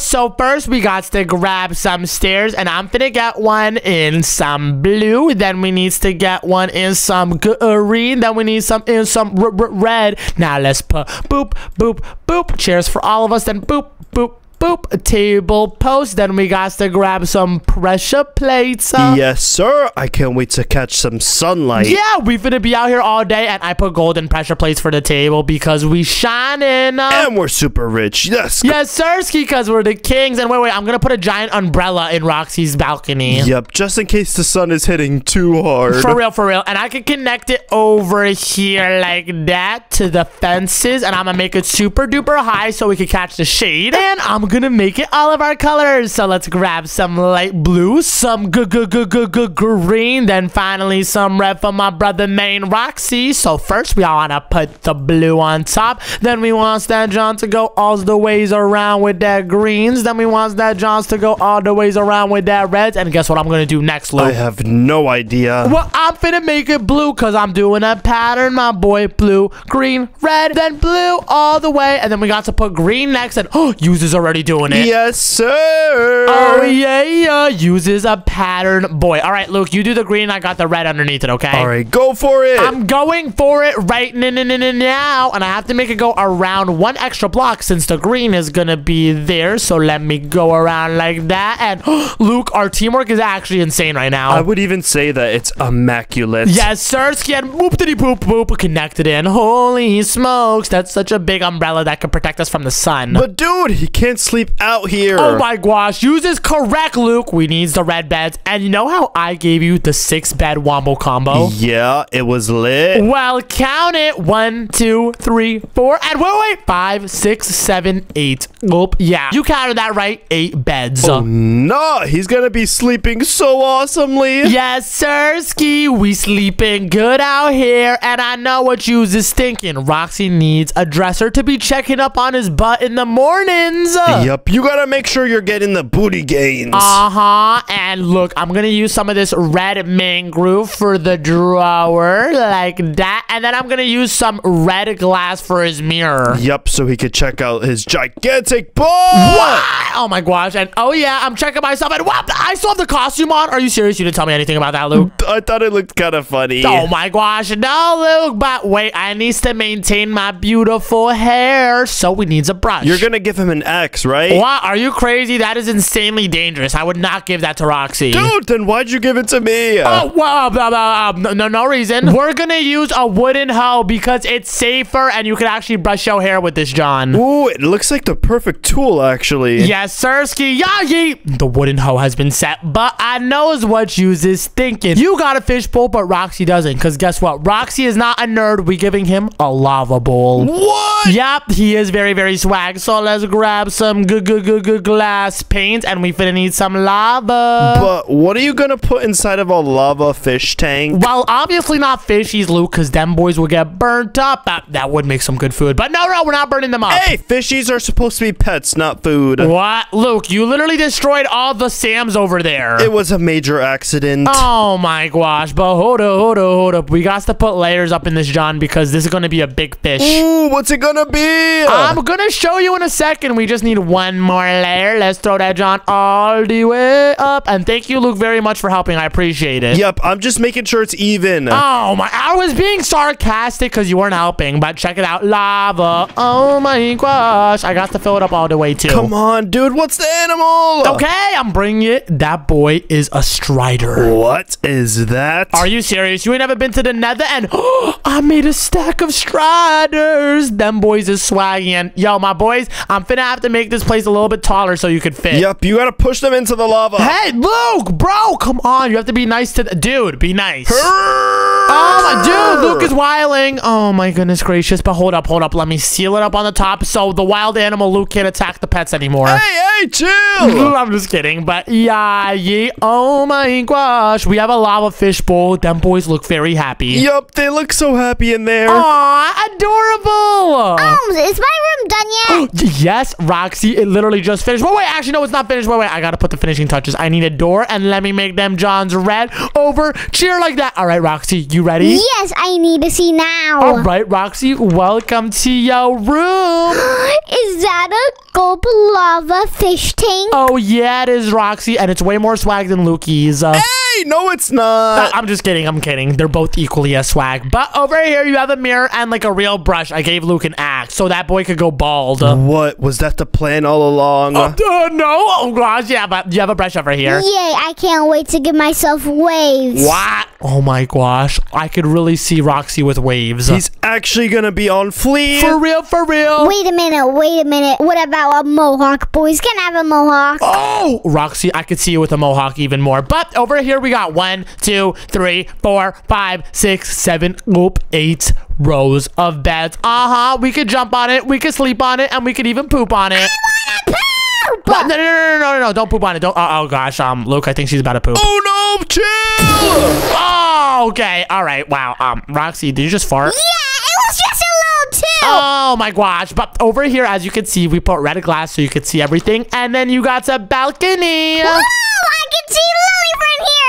So first we got to grab some stairs, and I'm gonna get one in some blue. Then we need to get one in some green. Then we need some in some red. Now let's put boop, boop, boop chairs for all of us. Then boop, boop, boop, table post. Then we got to grab some pressure plates. Yes, sir. I can't wait to catch some sunlight. Yeah, we finna be out here all day, and I put golden pressure plates for the table because we shining. And we're super rich. Yes. Yes, sir, because we're the kings. And wait, wait, I'm gonna put a giant umbrella in Roxy's balcony. Yep, just in case the sun is hitting too hard. For real, for real. And I can connect it over here like that to the fences, and I'm gonna make it super duper high so we can catch the shade. And I'm gonna make it all of our colors. So let's grab some light blue, some green, then finally some red for my brother main Roxy. So first we want to put the blue on top, then we want that John to go all the ways around with that greens, then we want that John's to go all the ways around with that reds. And guess what I'm gonna do next, Luke? I have no idea. Well, I'm finna make it blue because I'm doing a pattern, my boy. Blue, green, red, then blue all the way, and then we got to put green next. And oh, uses already doing it. Yes, sir. Oh, yeah, yeah. Uses a pattern, boy. All right, Luke, you do the green. I got the red underneath it, okay? All right, go for it. I'm going for it right now, and I have to make it go around one extra block since the green is going to be there, so let me go around like that. And, Luke, our teamwork is actually insane right now. I would even say that it's immaculate. Yes, sir. And boop-diddy-boop-boop connected in. Holy smokes. That's such a big umbrella that could protect us from the sun. But, dude, he can't sleep out here. Oh my gosh. Uses correct, Luke. We need the red beds. And you know how I gave you the 6-bed wombo combo? Yeah, it was lit. Well, count it. 1, 2, 3, 4. And wait, wait. 5, 6, 7, 8. Nope. Yeah. You counted that right. 8 beds. Oh, no. He's going to be sleeping so awesomely. Yes, sir. Ski. We sleeping good out here. And I know what you is thinking. Roxy needs a dresser to be checking up on his butt in the mornings. Yep, you gotta make sure you're getting the booty gains. And look, I'm gonna use some of this red mangrove for the drawer, like that. And then I'm gonna use some red glass for his mirror. Yep, so he could check out his gigantic butt. What? Oh my gosh. And oh yeah, I'm checking myself. And what? I still have the costume on. Are you serious? You didn't tell me anything about that, Luke. I thought it looked kind of funny. Oh my gosh. No, Luke. But wait, I need to maintain my beautiful hair. So we need a brush. You're going to give him an X, right? What? Are you crazy? That is insanely dangerous. I would not give that to Roxy. Dude, then why'd you give it to me? Oh, well, no reason. We're going to use a wooden hoe because it's safer and you can actually brush your hair with this, John. Ooh, it looks like the perfect tool, actually. Yes, Sirski. Yagi. The wooden hoe has been set, but I knows what you is thinking. You got a fishbowl, but Roxy doesn't, because guess what? Roxy is not a nerd. We're giving him a lava bowl. What? Yep, he is very, very swag. So let's grab some glass paint, and we finna need some lava. But what are you gonna put inside of a lava fish tank? Well, obviously not fishies, Luke, because them boys will get burnt up. That would make some good food, but no, we're not burning them up. Hey, fishies are supposed to be pets, not food. What? Luke, you literally destroyed all the Sams over there. It was a major accident. Oh my gosh, but hold up. We got to put layers up in this, John, because this is gonna be a big fish. Ooh, what's it gonna be? I'm gonna show you in a second. We just need one more layer. Let's throw that, John, all the way up. And thank you, Luke, very much for helping. I appreciate it. Yep, I'm just making sure it's even. Oh my, I was being sarcastic because you weren't helping, but check it out. Lava. Oh my gosh. I got to fill it up all the way too. Come on, dude, what's the animal? Okay, I'm bringing it. That boy is a strider. What is that? Are you serious? You ain't never been to the nether? And I made a stack of striders. Them boys is swagging. Yo, my boys, I'm finna have to make this place a little bit taller so you could fit. Yep, you gotta push them into the lava. Hey, Luke, bro, come on. You have to be nice to the dude. Be nice. Oh, my dude, Luke is wilding. Oh, my goodness gracious. But hold up. Let me seal it up on the top so the wild animal Luke can't attack the pets anymore. Hey, chill. I'm just kidding. But yeah. Oh, my gosh. We have a lava fish bowl. Them boys look very happy. Yup, they look so happy in there. Aw, adorable. Is my room done yet? Yes, Roxy. It literally just finished. Wait, actually, no, it's not finished. Wait. I got to put the finishing touches. I need a door, and let me make them John's red over cheer like that. All right, Roxy, you ready? Yes, I need to see now. All right, Roxy, welcome to your room. Is that a gold lava fish tank? Oh, yeah, it is, Roxy, and it's way more swag than Lukey's. Hey, no, it's not. I'm just kidding. They're both equally as swag. But over here, you have a mirror and like a real brush. I gave Luke an axe so that boy could go bald. What? Was that the plan all along? No. Oh, gosh. Yeah, but you have a brush over here. Yay, I can't wait to give myself waves. What? Oh, my gosh. I could really see Roxy with waves. He's actually going to be on fleek. For real. Wait a minute. What about a mohawk, boys? Can I have a mohawk? Oh, Roxy, I could see you with a mohawk even more. But over here, we got 1, 2, 3, 4, 5, 6, 7, 8 rows of beds. We could jump on it, we could sleep on it, and we could even poop on it. But no, don't poop on it. Don't. Oh gosh, Luke, I think she's about to poop. Oh no, chill. Oh, okay, all right, wow. Roxy, did you just fart? Yeah, it was just a little too. Oh my gosh, but over here, as you can see, we put red glass so you could see everything, and then you got a balcony. Whoa, I can see Lily from here.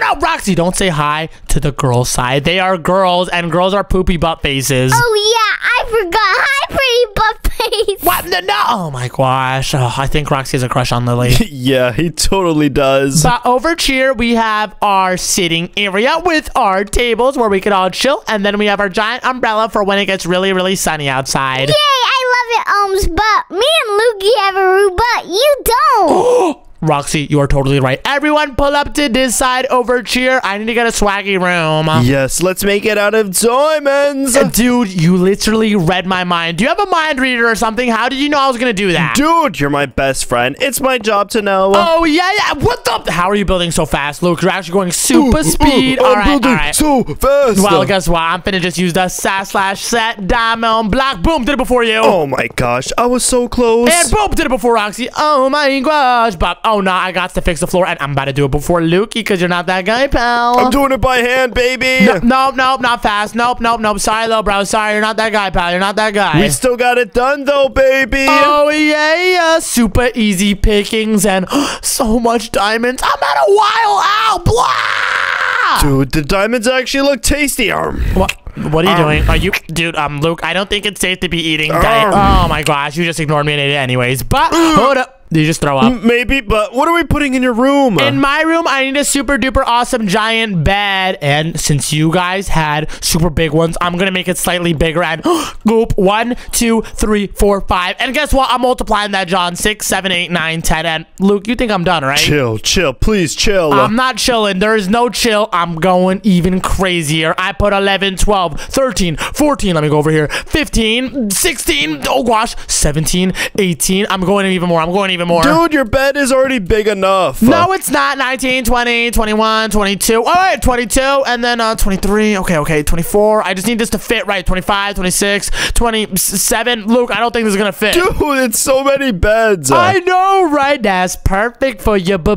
No, Roxy, don't say hi to the girl side. They are girls, and girls are poopy butt faces. Oh, yeah, I forgot. Hi, pretty butt face. What? No. Oh, my gosh. Oh, I think Roxy has a crush on Lily. Yeah, he totally does. But over here, we have our sitting area with our tables where we can all chill, and then we have our giant umbrella for when it gets really, really sunny outside. Yay, I love it, Omz, but me and Lukey have a rude butt. You don't. Roxy, you are totally right. Everyone pull up to this side over cheer. I need to get a swaggy room. Yes, let's make it out of diamonds. Dude, you literally read my mind. Do you have a mind reader or something? How did you know I was going to do that? Dude, you're my best friend. It's my job to know. Oh, yeah. What the? How are you building so fast, Luke? You're actually going super speed. I'm building so fast. Well, guess what? I'm finna just use the /set diamond block. Boom, did it before you. Oh, my gosh. I was so close. And boom, did it before Roxy. Oh, my gosh. Bob. Oh. No, no, I got to fix the floor, and I'm about to do it before Lukey, because you're not that guy, pal. I'm doing it by hand, baby. No, nope, nope, not fast. Nope, nope, nope. Sorry, little bro. Sorry, you're not that guy, pal. You're not that guy. We still got it done, though, baby. Oh, yeah, yeah. Super easy pickings and so much diamonds. I'm at a while out. Blah! Dude, the diamonds actually look tasty. What are you doing? Are you... Dude, Luke, I don't think it's safe to be eating Oh, my gosh. You just ignored me and ate it anyways. But, hold up. Did you just throw up? Maybe, but what are we putting in your room? In my room, I need a super duper awesome giant bed. And since you guys had super big ones, I'm going to make it slightly bigger. And goop, 1, 2, 3, 4, 5. And guess what? I'm multiplying that, John. 6, 7, 8, 9, 10. And Luke, you think I'm done, right? Chill, chill. Please chill. I'm not chilling. There is no chill. I'm going even crazier. I put 11, 12, 13, 14. Let me go over here. 15, 16. Oh, gosh. 17, 18. I'm going even more. I'm going even more. Dude, your bed is already big enough. No, it's not. 19, 20, 21, 22. All right, 22. And then 23. Okay, okay. 24. I just need this to fit right. 25, 26, 27. Luke, I don't think this is going to fit. Dude, it's so many beds. I know, right? That's perfect for you, boy.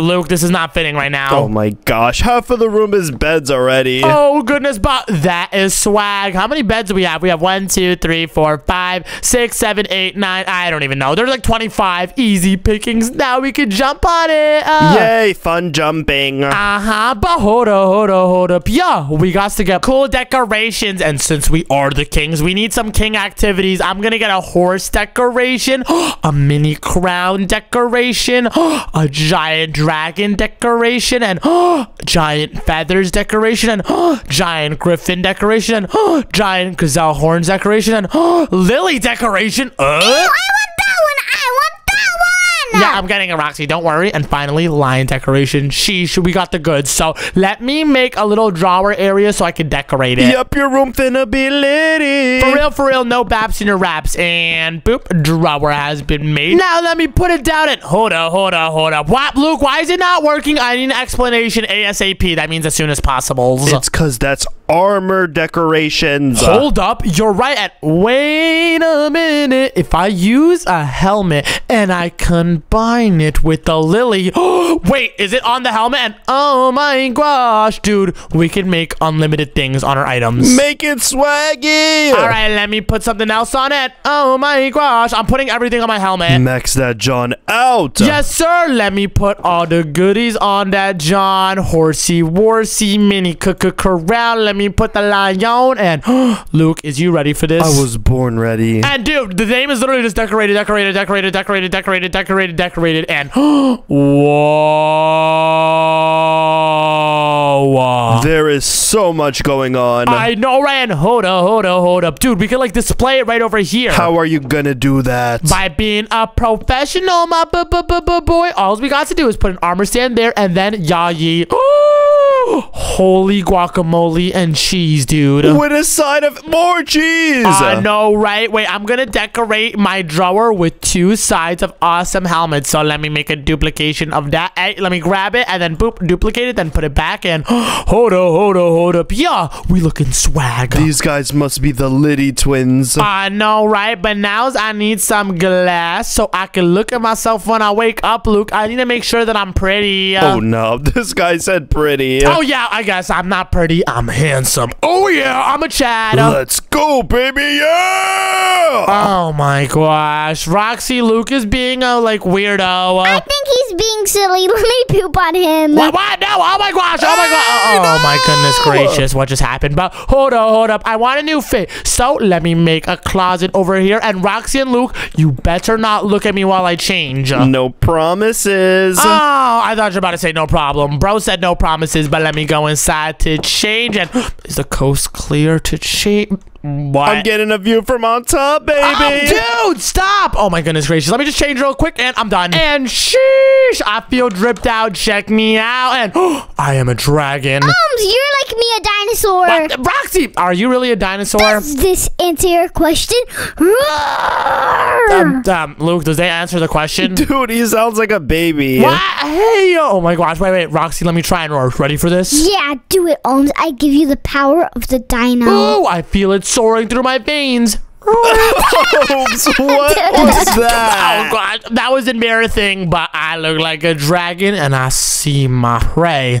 Luke, this is not fitting right now. Oh, my gosh. Half of the room is beds already. Oh, goodness, but that is swag. How many beds do we have? We have 1, 2, 3, 4, 5, 6, 7, 8, 9. I don't even know. There's like 25 easy pickings. Now we can jump on it. Yay, fun jumping. But hold up. Yeah, we got to get cool decorations. And since we are the kings, we need some king activities. I'm going to get a horse decoration, a mini crown decoration, a giant dragon decoration, and giant feathers decoration, and giant griffin decoration, and giant gazelle horns decoration, and lily decoration. Yeah, I'm getting a Roxy. Don't worry. And finally, lion decoration. Sheesh, we got the goods. So let me make a little drawer area so I can decorate it. Yep, your room finna be litty. For real, no baps in your wraps. And boop, drawer has been made. Now let me put it down and hold up. What, Luke? Why is it not working? I need an explanation ASAP. That means as soon as possible. It's because that's armor decorations. Hold up. You're right. Wait a minute. If I use a helmet and I combine it with the lily. Wait, is it on the helmet? And oh my gosh, dude, we can make unlimited things on our items. Make it swaggy. All right, let me put something else on it. Oh my gosh, I'm putting everything on my helmet. Max that John out. Yes, sir. Let me put all the goodies on that John. Horsey, worsey, mini corral. Let me put the lion. And Luke, is you ready for this? I was born ready. And dude, the name is literally just decorated, and whoa, there is so much going on. I know, Ryan. Hold up. Dude, we can like display it right over here. How are you gonna do that? By being a professional, my boy. All we got to do is put an armor stand there, and then yayi. Holy guacamole and cheese, dude. With a side of more cheese. I know, right? Wait, I'm going to decorate my drawer with 2 sides of awesome helmets. So let me make a duplication of that. Hey, let me grab it and then boop, duplicate it, then put it back in. Hold up. Yeah, we looking swag. These guys must be the Liddy twins. I know, right? But now I need some glass so I can look at myself when I wake up, Luke. I need to make sure that I'm pretty. Oh, no. This guy said pretty. Oh, yeah, I guess I'm not pretty. I'm handsome. Oh, yeah, I'm a Chad. Let's go, baby. Yeah. Oh, my gosh. Roxy, Luke is being a, like, weirdo. I think he's being silly. Let me poop on him. What? No. Oh, my gosh. Oh, my gosh. Oh, my goodness gracious. What just happened? But hold up. I want a new fit. So let me make a closet over here. And Roxy and Luke, you better not look at me while I change. No promises. Oh, I thought you were about to say no problem. Bro said no promises, but let me go inside to change. And is the coast clear to change? What? I'm getting a view from on top, baby. Oh, dude, stop. Oh, my goodness gracious. Let me just change real quick, and I'm done. And sheesh, I feel dripped out. Check me out. And I am a dragon. You're like me, a dinosaur. What? Roxy, are you really a dinosaur? Does this answer your question? Luke, does that answer the question? Dude, he sounds like a baby. What? Hey, oh, my gosh. Wait. Roxy, let me try and roar. Ready for this? Yeah, do it, Omz. I give you the power of the dino. Oh, I feel it soaring through my veins. Oops, what was that? Oh god, that was embarrassing, but I look like a dragon and I see my prey.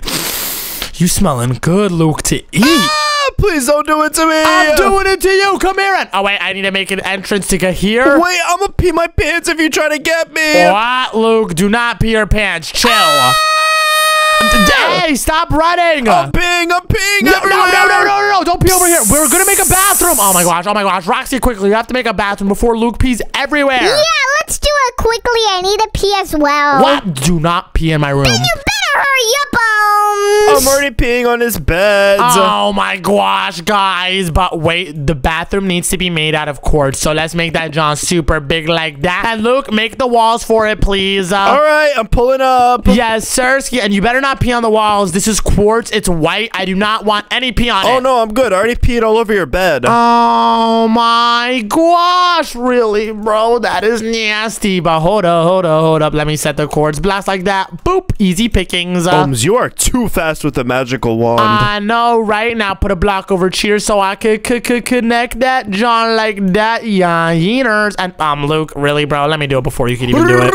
You smelling good, Luke, to eat. Ah, please don't do it to me. I'm doing it to you. Come here. And oh wait, I need to make an entrance to get here. Wait, I'm gonna pee my pants if you try to get me. What, Luke? Do not pee your pants. Chill. Ah! Hey, stop running! I'm peeing everywhere! No, don't pee over here! We're gonna make a bathroom! Oh my gosh, Roxy, quickly, you have to make a bathroom before Luke pees everywhere! Yeah, let's do it quickly, I need to pee as well. What? Do not pee in my room. Then you better hurry up, Omz! I'm already peeing on his bed. Oh my gosh, guys, but wait, the bathroom needs to be made out of quartz, so let's make that John super big like that. And Luke, make the walls for it, please. Alright, I'm pulling up. Yes, sir, and you better not pee on the walls. This is quartz. It's white. I do not want any pee on it. Oh, no, I'm good. I already peed all over your bed. Oh, my gosh. Really, bro? That is nasty. But hold up, hold up, hold up. Let me set the quartz blast like that. Boop. Easy pickings. Omz, you are too fast with the magical wand. I know, right? Now put a block over cheer so I could connect that John like that. Yeah, yeeters. And Luke, really, bro? Let me do it before you can even do it.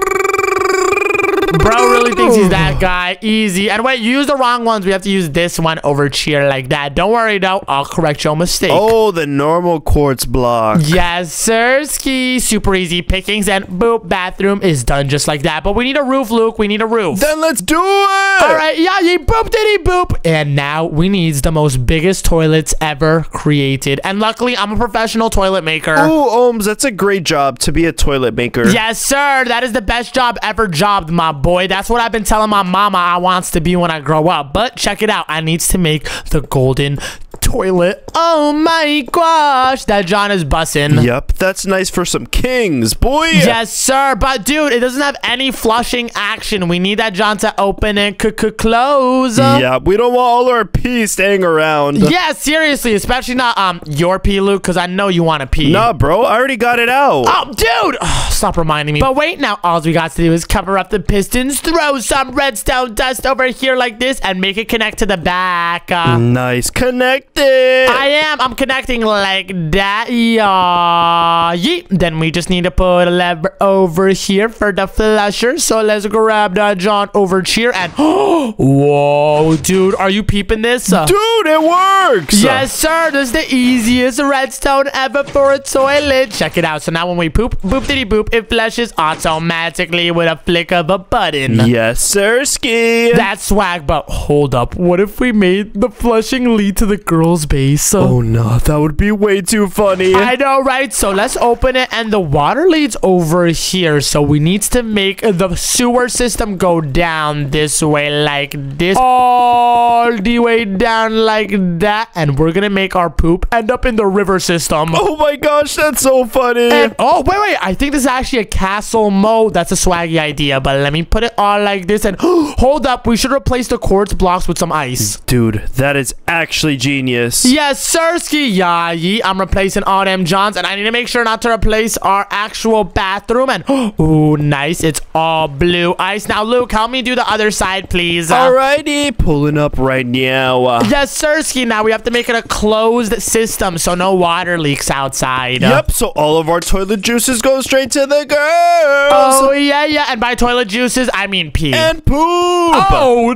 Bro really thinks he's that guy. Easy. And wait, you used the wrong ones. We have to use this one over cheer like that. Don't worry, though. I'll correct your mistake. Oh, the normal quartz block. Yes, sirski. Super easy pickings. And boop, bathroom is done just like that. But we need a roof, Luke. We need a roof. Then let's do it. All right. Yeah, ye boop, diddy boop. And now we need the most biggest toilets ever created. And luckily, I'm a professional toilet maker. Oh, Omz, that's a great job to be a toilet maker. Yes, sir. That is the best job ever jobbed, my boy. That's what I've been telling my mama I wants to be when I grow up. But check it out. I needs to make the golden toilet. Oh my gosh, that John is bussing. Yep, that's nice for some kings, boy. Yes, sir. But dude, it doesn't have any flushing action. We need that John to open and close. Yeah, we don't want all our pee staying around. Yeah, seriously, especially not your pee, Luke, because I know you want to pee. Nah, bro, I already got it out. Oh, dude, stop reminding me. But wait, now all we got to do is cover up the pistons, throw some redstone dust over here like this, and make it connect to the back. Nice, connect. I'm connecting like that. Yeah. Then we just need to put a lever over here for the flusher. So let's grab that John over here and whoa, dude, are you peeping this? Dude, it works. Yes, sir. This is the easiest redstone ever for a toilet. Check it out. So now when we poop, boop diddy boop, it flushes automatically with a flick of a button. Yes, sir. Ski. That's swag, but hold up. What if we made the flushing lead to the girl's base? Oh no, that would be way too funny. I know, right? So let's open it, and the water leads over here. So we need to make the sewer system go down this way, like this, all the way down like that, and we're gonna make our poop end up in the river system. Oh my gosh, that's so funny. And, oh wait, wait, I think this is actually a castle mode. That's a swaggy idea, but let me put it all like this. And hold up, we should replace the quartz blocks with some ice. Dude, that is actually genius. Yes, sirski. Yeah, I'm replacing all them Johns, and I need to make sure not to replace our actual bathroom. And oh, nice. It's all blue ice. Now, Luke, help me do the other side, please. Alrighty, pulling up right now. Yes, sirski. Now we have to make it a closed system so no water leaks outside. Yep. So all of our toilet juices go straight to the girls. Oh yeah, yeah. And by toilet juices, I mean pee and poop. Oh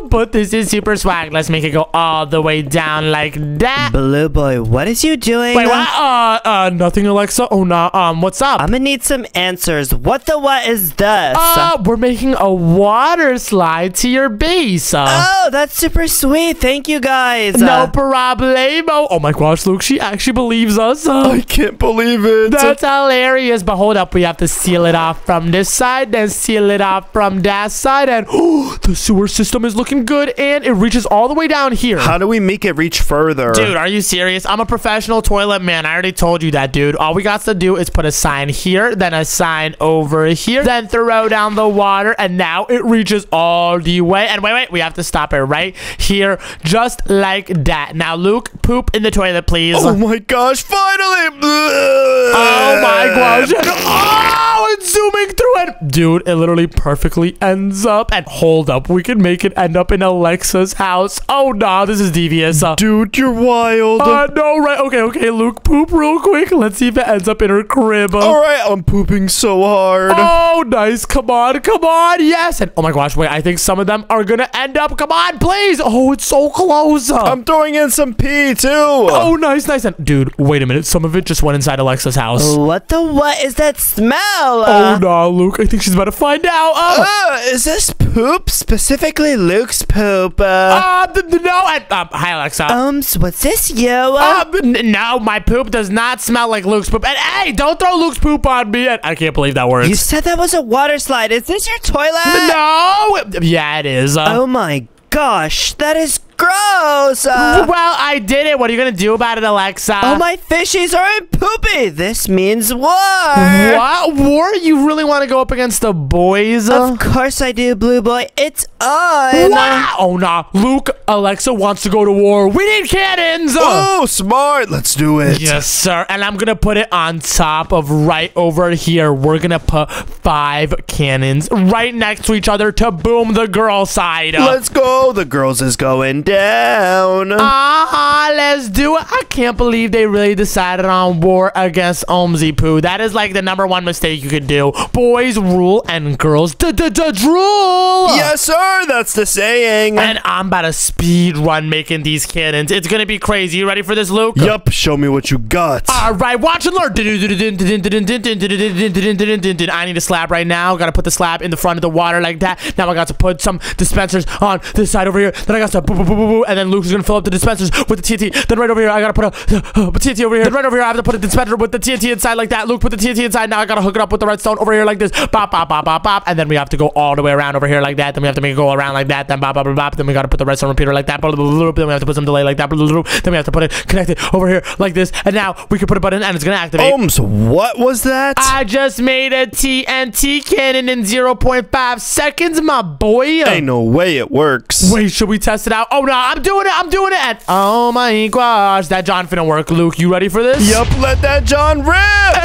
no! But this is super swag. Let's make it go all the way down like that. Blue boy, what is you doing? Wait, what? Nothing, Alexa. Oh, no. What's up? I'm gonna need some answers. What the what is this? We're making a water slide to your base. Oh, that's super sweet. Thank you, guys. No problemo. Oh, my gosh, Luke, she actually believes us. I can't believe it. That's hilarious, but hold up. We have to seal it off from this side, then seal it off from that side, and the sewer system is looking good, and it reaches all the way down here. How do we make it reach further? Dude, are you serious? I'm a professional toilet man. I already told you that, dude. All we got to do is put a sign here, then a sign over here, then throw down the water, and now it reaches all the way. And wait, wait, we have to stop it right here, just like that. Now, Luke, poop in the toilet, please. Oh my gosh, finally! Oh my gosh. And oh, it's zooming through it. Dude, it literally perfectly ends up. And hold up, we can make it end up in Alexa's house. Oh no, this is devious. Alexa. Dude, you're wild. I know, right? Okay, okay, Luke, poop real quick. Let's see if it ends up in her crib. All right, I'm pooping so hard. Oh, nice. Come on, come on. Yes. And oh my gosh, wait, I think some of them are going to end up. Come on, please. Oh, it's so close. I'm throwing in some pee, too. Oh, nice, nice. And dude, wait a minute. Some of it just went inside Alexa's house. What is that smell? Oh, no, Luke. I think she's about to find out. Is this poop? Specifically Luke's poop? Hi, Alexa. What's this, you? No, my poop does not smell like Luke's poop. And hey, don't throw Luke's poop on me. I can't believe that works. You said that was a water slide. Is this your toilet? No. Yeah, it is. Oh, my gosh. That is gross. Well, I did it. What are you going to do about it, Alexa? Oh, my fishies aren't poopy. This means war. What? War? You really want to go up against the boys? Of course I do, blue boy. It's on. Wow. Oh, nah. Luke, Alexa wants to go to war. We need cannons. Oh, smart. Let's do it. Yes, sir. And I'm going to put it on top of right over here. We're going to put 5 cannons right next to each other to boom the girl side. Let's go. The girls is going down. Let's do it. I can't believe they really decided on war against Omzy Poo. That is like the #1 mistake you could do. Boys rule and girls drool. Yes, sir. That's the saying. And I'm about to speed run making these cannons. It's going to be crazy. You ready for this, Luke? Yep. Show me what you got. All right. Watch and learn. I need a slab right now. Got to put the slab in the front of the water like that. Now I got to put some dispensers on this side over here. Then I got to and then Luke's gonna fill up the dispensers with the TNT. Then right over here, I gotta put a TNT over here. Then right over here, I have to put a dispenser with the TNT inside like that. Luke, put the TNT inside. Now I gotta hook it up with the redstone over here like this. Bop, bop, bop, bop, bop. And then we have to go all the way around over here like that. Then we have to make it go around like that. Then bop, bop, bop, bop. Then we gotta put the redstone repeater like that. Then we have to put some delay like that. Then we have to put it connected over here like this. And now we can put a button and it's gonna activate. So what was that? I just made a TNT cannon in 0.5 seconds, my boy. Ain't no way it works. Wait, should we test it out? Oh, no, I'm doing it. I'm doing it. And oh, my gosh. That John finna work. Luke, you ready for this? Yep, let that John rip.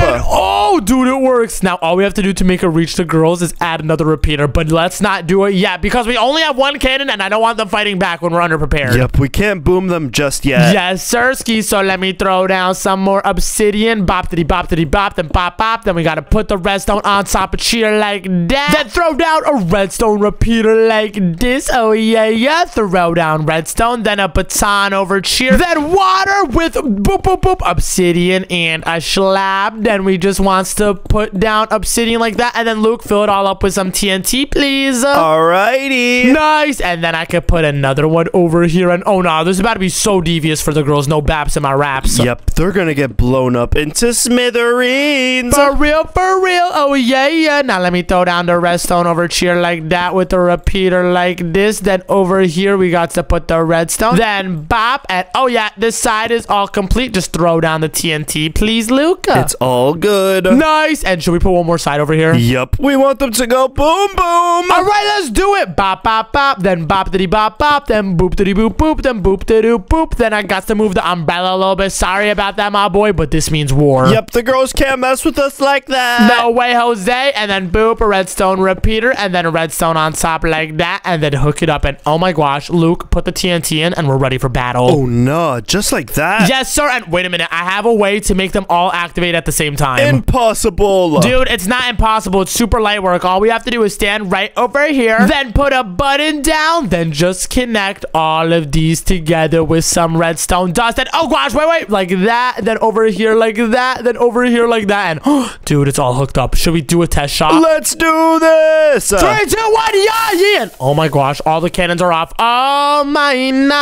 And, oh, dude, it works. Now, all we have to do to make it reach the girls is add another repeater. But let's not do it yet because we only have 1 cannon, and I don't want them fighting back when we're underprepared. Yep, we can't boom them just yet. Yes, sirski. So let me throw down some more obsidian. Bop-diddy-bop-diddy-bop. Then bop-bop. Then we got to put the redstone on top of cheer like that. Then throw down a redstone repeater like this. Oh, yeah, yeah. Throw down redstone, then a baton over cheer, then water with boop, boop, boop, obsidian and a slab. Then we just wants to put down obsidian like that, and then Luke, fill it all up with some TNT, please. Alrighty. Nice. And then I could put another one over here, and oh no, this is about to be so devious for the girls. No baps in my wraps. Yep, they're gonna get blown up into smithereens. For real, for real. Oh yeah, yeah. Now let me throw down the redstone over cheer like that with a repeater like this. Then over here we got to put the redstone, then bop, and oh yeah, this side is all complete. Just throw down the TNT, please, Luca. It's all good. Nice. And should we put one more side over here? Yep, we want them to go boom, boom. All right, let's do it. Bop, bop, bop, then bop, diddy, bop, bop, then boop, diddy, boop, boop, then boop, diddy, boop. Then I got to move the umbrella a little bit. Sorry about that, my boy, but this means war. Yep, the girls can't mess with us like that. No way, Jose. And then boop, a redstone repeater, and then a redstone on top like that, and then hook it up. And oh my gosh, Luke, put the TNT in, and we're ready for battle. Oh, no. Just like that? Yes, sir. And wait a minute. I have a way to make them all activate at the same time. Impossible. Dude, it's not impossible. It's super light work. All we have to do is stand right over here, then put a button down, then just connect all of these together with some redstone dust. And oh, gosh, wait, wait. Like that, then over here like that, then over here like that. And, oh, dude, it's all hooked up. Should we do a test shot? Let's do this. 3, 2, 1, yeah, yeah. And, oh, my gosh. All the cannons are off. Oh. Oh my no.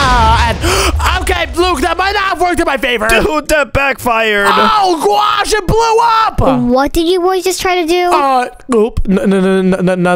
Okay, Luke, that might not have worked in my favor. Dude, that backfired. Oh gosh, it blew up. What did you boys just try to do?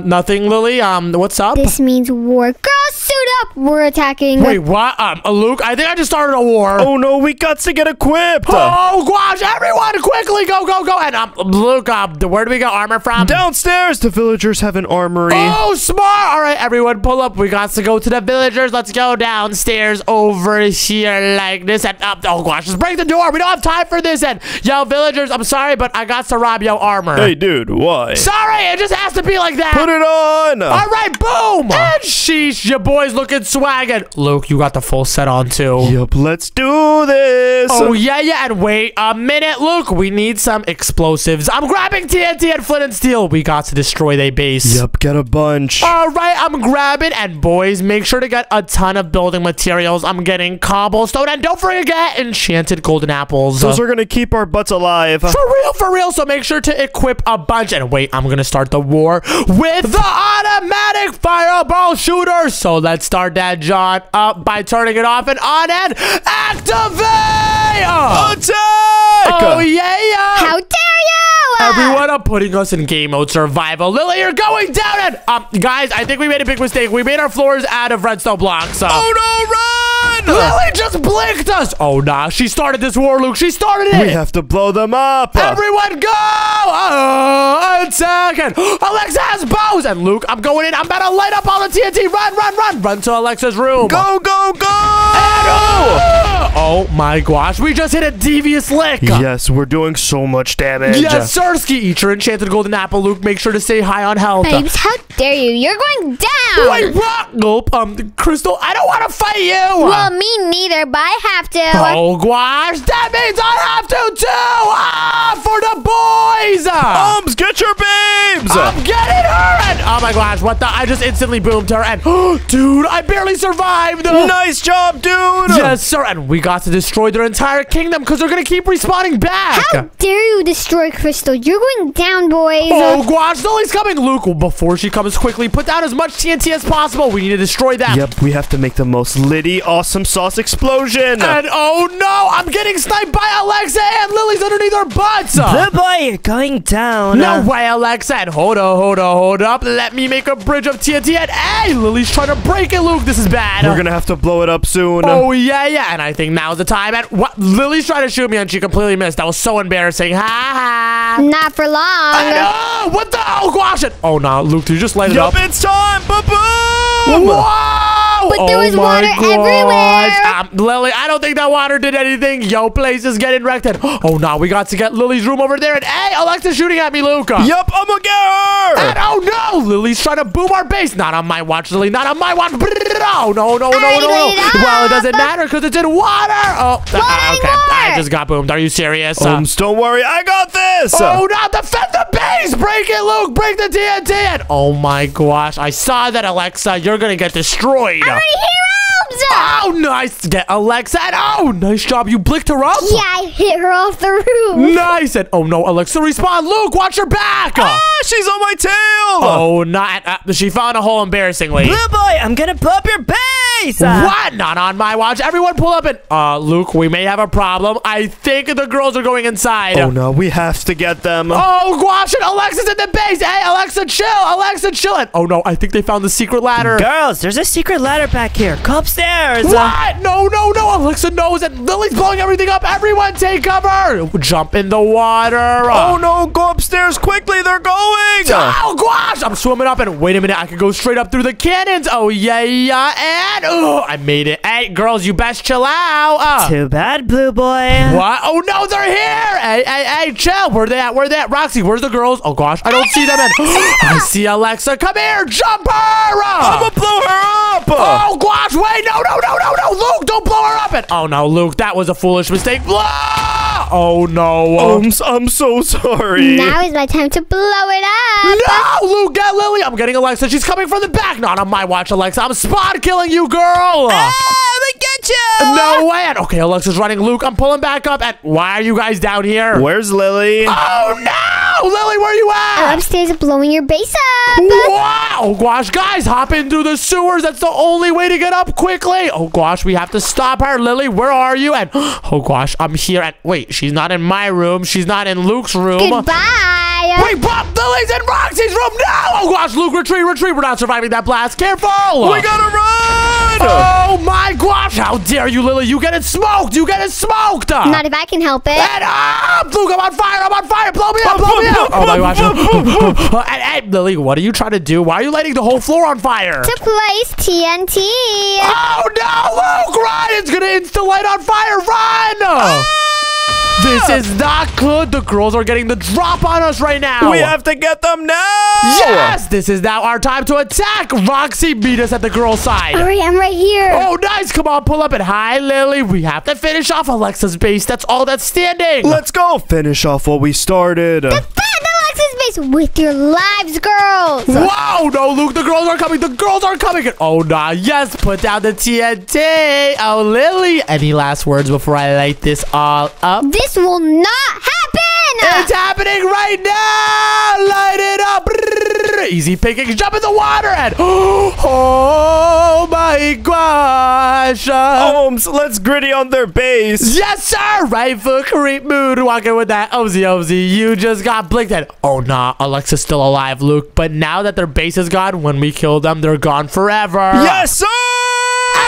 Nothing, Lily. What's up? This means war. Girls, suit up. We're attacking. Wait, what? Luke, I think I just started a war. Oh no, we got to get equipped. Oh gosh, everyone, quickly, go, go, go. And Luke, where do we get armor from? Downstairs. The villagers have an armory. Oh, smart. All right, everyone, pull up. We got to go to the villagers. Let's go downstairs over here. here like this. And oh gosh, just break the door. We don't have time for this. And yo, villagers, I'm sorry, but I got to rob your armor. Hey, dude, why? Sorry, it just has to be like that. Put it on. All right, boom. And sheesh, your boy's looking swagging. Luke, you got the full set on too. Yep, let's do this. Oh yeah, yeah. And wait a minute, Luke. We need some explosives. I'm grabbing TNT and flint and steel. We got to destroy their base. Yep, get a bunch. All right, I'm grabbing. And boys, make sure to get a ton of building materials. I'm getting cobblestone. And don't forget enchanted golden apples. Those are gonna keep our butts alive. For real, for real. So make sure to equip a bunch. And wait, I'm gonna start the war with the automatic fireball shooter. So let's start that, John, up by turning it off and on and activate! Attack! Oh yeah, yeah! How dare you! Everyone, I'm putting us in game mode survival. Lily, you're going down. And guys, I think we made a big mistake. We made our floors out of redstone blocks. Oh no, run! Lily just blinked us. Oh nah, she started this war, Luke. She started it. We have to blow them up. Everyone, go! Attack! And Alexa has bows. And Luke, I'm going in. I'm about to light up all the TNT. Run, run, run, run to Alexa's room. Go, go, go! And, oh my gosh, we just hit a devious lick. Yes, we're doing so much damage. Yes, sir. Eat your enchanted golden apple, Luke. Make sure to stay high on health. Babes, how dare you? You're going down. Wait, what? Nope. Crystal, I don't want to fight you. Well, me neither, but I have to. Oh, gosh. That means I have to, too. Ah, for the boys. Omz, get your babes. I'm getting her. And, oh, my gosh. What the? I just instantly boomed her. And, dude, I barely survived. Nice job, dude. Yes, sir. And we got to destroy their entire kingdom because they're going to keep respawning back. How dare you destroy Crystal? You're going down, boys. Oh, gosh. Lily's coming, Luke. Before she comes quickly, put down as much TNT as possible. We need to destroy them. Yep, we have to make the most Liddy awesome sauce explosion. And, oh, no. I'm getting sniped by Alexa, and Lily's underneath her butts. Good boy. You're going down. No way, Alexa. And hold up, hold up, hold up. Let me make a bridge of TNT. And, hey, Lily's trying to break it, Luke. This is bad. We're going to have to blow it up soon. Oh, yeah, yeah. And I think now's the time. And what? Lily's trying to shoot me, and she completely missed. That was so embarrassing. Ha, ha. Not for long. I know. What the? Oh, gosh. Oh, no. Luke, did you just light it up? Yup, it's time. Boom. Whoa. But there was water everywhere. Lily, I don't think that water did anything. Yo, place is getting wrecked. Oh, no. We got to get Lily's room over there. And, hey, Alexa's shooting at me, Luke. Yup, I'm going to get her. And, oh, no. Lily's trying to boom our base. Not on my watch, Lily. Not on my watch. Oh, no, no, no, no, no. Well, it doesn't matter because it's in water. Oh, okay. I just got boomed. Are you serious? Don't worry. I got this. Oh, no. Defend the base. Break it, Luke. Break the TNT. And, oh, my gosh. I saw that, Alexa. You're going to get destroyed. I'm right here. Oh, nice. Get Alexa. And, oh, nice job. You blicked her up. Yeah, I hit her off the roof. Nice. And, oh, no. Alexa, respawn. Luke, watch her back. Ah, she's on my tail. Oh, not. She found a hole embarrassingly. Blue boy, I'm going to pop your back. What? Not on my watch. Everyone pull up and... Luke, we may have a problem. I think the girls are going inside. Oh, no. We have to get them. Oh, gosh. And Alexa's in the base. Hey, Alexa, chill. Alexa, chill. And, oh, no. I think they found the secret ladder. Girls, there's a secret ladder back here. Come upstairs. What? No, no, no. Alexa knows. And Lily's blowing everything up. Everyone take cover. Jump in the water. Oh, no. Go upstairs quickly. They're going. Oh, gosh. I'm swimming up. And wait a minute. I could go straight up through the cannons. Oh, yeah, yeah. And... Oh, I made it. Hey, girls, you best chill out. Too bad, blue boy. What? Oh, no, they're here. Hey, hey, hey, chill. Where they at? Where they at? Roxy, where's the girls? Oh, gosh, I don't see them. And I see Alexa. Come here. Jump her. I'm going to blow her up. Oh, gosh. Wait, no, no, no, no, no. Luke, don't blow her up. And, oh, no, Luke, that was a foolish mistake. Oh, no. I'm so sorry. Now is my time to blow it up. No, Luke, get Lily. I'm getting Alexa. She's coming from the back. Not on my watch, Alexa. I'm spot killing you, girl. Oh, they get you. No way. Okay, Alexa's running. Luke, I'm pulling back up. And why are you guys down here? Where's Lily? Oh, no. Lily, where are you at? I'm upstairs blowing your base up. Wow. Oh, gosh. Guys, hop in through the sewers. That's the only way to get up quickly. Oh, gosh. We have to stop her. Lily, where are you? And, oh, gosh. I'm here. And, wait. She's not in my room. She's not in Luke's room. Goodbye. Wait, Bob, Lily's in Roxy's room now. Oh, gosh, Luke, retreat, retreat. We're not surviving that blast. Careful. We gotta run. good. Oh my gosh. How dare you, Lily? You get it smoked. You get it smoked. Not if I can help it. And up. Luke, I'm on fire. I'm on fire. Blow me up. Blow me up. Oh my gosh. And Lily, what are you trying to do? Why are you lighting the whole floor on fire? To place TNT. Oh no, Luke. Run. It's going to insta light on fire. Run. Oh. This is not good. The girls are getting the drop on us right now. We have to get them now. Yes, this is now our time to attack. Roxy, meet us at the girls' side. Hurry, I'm right here. Oh, nice. Come on, pull up and hi, Lily. We have to finish off Alexa's base. That's all that's standing. Let's go. Finish off what we started. With your lives, girls. Wow, no, Luke, the girls are coming. The girls are coming. Oh, nah, yes, put down the TNT. Oh, Lily, any last words before I light this all up? This will not happen. It's happening right now. Light it up. Easy pickings. Jump in the water. And oh, my gosh. Omz, let's gritty on their base. Yes, sir. Right foot creep mood. Walking with that. Omzy, Omzy, you just got blinked at. Oh, nah. Alexa's still alive, Luke. But now that their base is gone, when we kill them, they're gone forever. Yes, sir!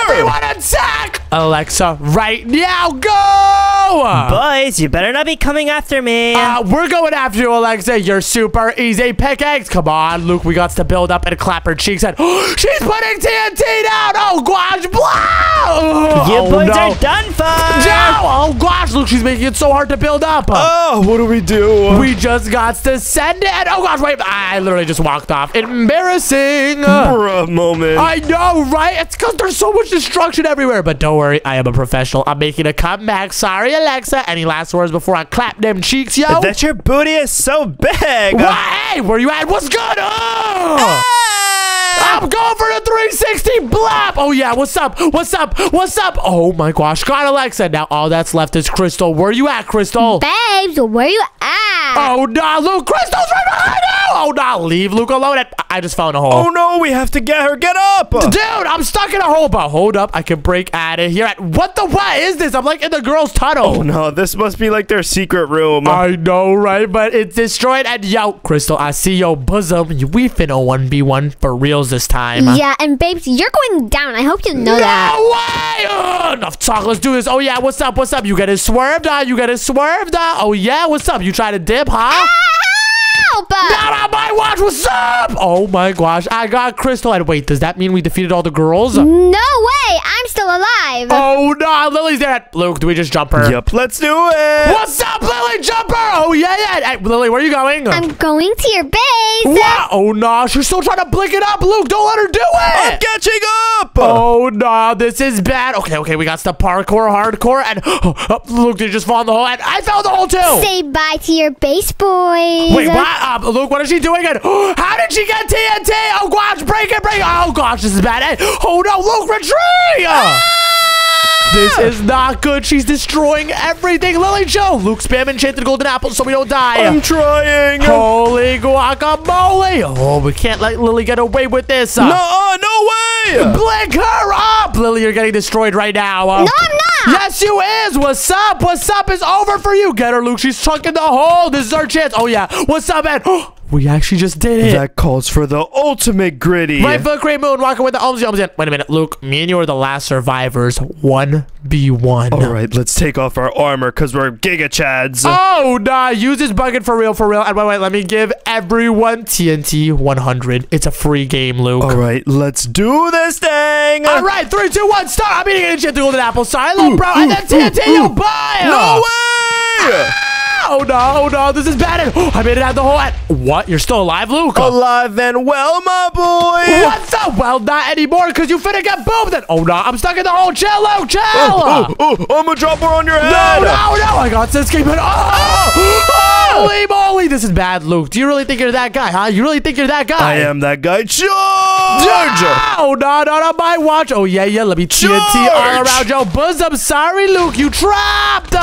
Everyone attack! Alexa, right now, go! Boys, you better not be coming after me. We're going after you, Alexa. You're super easy pickaxe. Come on, Luke. We got to build up and clap her cheeks. And she's putting TNT down. Oh, gosh. Blah! You boys are done for. No. Oh, gosh, Luke. She's making it so hard to build up. Oh, what do? We just got to send it. Oh, gosh, wait. I literally just walked off. Embarrassing. For a moment. I know, right? It's because there's so much destruction everywhere. But don't worry, I am a professional. I'm making a comeback. Sorry, Alexa. Any last words before I clap them cheeks, yo? That your booty is so big. What? Hey, where you at? What's good? Oh. I'm going for the 360 blap. Oh, yeah. What's up? What's up? What's up? Oh, my gosh. God, Alexa. Now all that's left is Crystal. Where you at, Crystal? Babes, where you at? Oh, no, Luke. Crystal's right behind us. Oh, no, leave Luke alone. I just fell in a hole. Oh, no, we have to get her. Get up. Dude, I'm stuck in a hole, but hold up. I can break out of here. What the what is this? I'm like in the girls' tunnel. Oh, no, this must be like their secret room. I know, right? But it's destroyed. And yo, Crystal, I see your bosom. We finna 1v1 for reals this time. Yeah, and babes, you're going down. I hope you know that. No way. Enough talk. Let's do this. Oh, yeah, what's up? What's up? You get it swerved? You get it swerved? Oh, yeah, what's up? You try to dip, huh? Not on my watch. What's up? Oh my gosh, I got Crystal. And wait, does that mean we defeated all the girls? No way, I'm still alive. Oh no, Lily's dead. Luke, do we just jump her? Yep, let's do it. What's up, Lily? Jump her. Oh yeah, yeah. Hey, Lily, where are you going? I'm going to your base. What? Oh no, she's still trying to blink it up. Luke, don't let her do it. I'm catching up. Oh no, this is bad. Okay, okay, we got the parkour, hardcore, and Luke, did you just fall in the hole? And I fell in the hole too. Say bye to your base, boys. Wait, what? Luke, what is she doing? How did she get TNT? Oh, gosh, break it, break it. Oh, gosh, this is bad. Oh, no, Luke, retreat! This is not good. She's destroying everything. Lily, Joe, Luke, spam enchanted golden apples so we don't die. I'm trying. Holy guacamole. Oh, we can't let Lily get away with this. No way. Blink her up. Lily, you're getting destroyed right now. No, I'm not. Yes, you is. What's up? What's up is over for you. Get her, Luke. She's stuck in the hole. This is our chance. Oh, yeah. What's up, man? We actually just did it. That calls for the ultimate gritty. Right foot, great moon, walking with the Omz, Omz. Wait a minute, Luke. Me and you are the last survivors. 1v1. All right, let's take off our armor because we're Giga Chads. Oh, nah. Use this bucket for real, for real. And wait, let me give everyone TNT 100. It's a free game, Luke. All right, let's do this thing. All right, 3, 2, 1, start. I'm eating an golden apple. Sorry, little bro. And then TNT, you buy. No way. Oh, no, this is bad. And, I made it out the hole. And, what? You're still alive, Luke? Alive and well, my boy. What's up? Well, not anymore, because you finna get boomed. And, oh, no, I'm stuck in the hole. Chill, Luke, chill. I'm going to drop her on your head. No, I got this game. And, holy moly, this is bad, Luke. Do you really think you're that guy, huh? You really think you're that guy? I am that guy. Charge! Oh, no, not on my watch. Oh, yeah, yeah, let me TNT all around your bosom. Sorry, Luke, you trapped.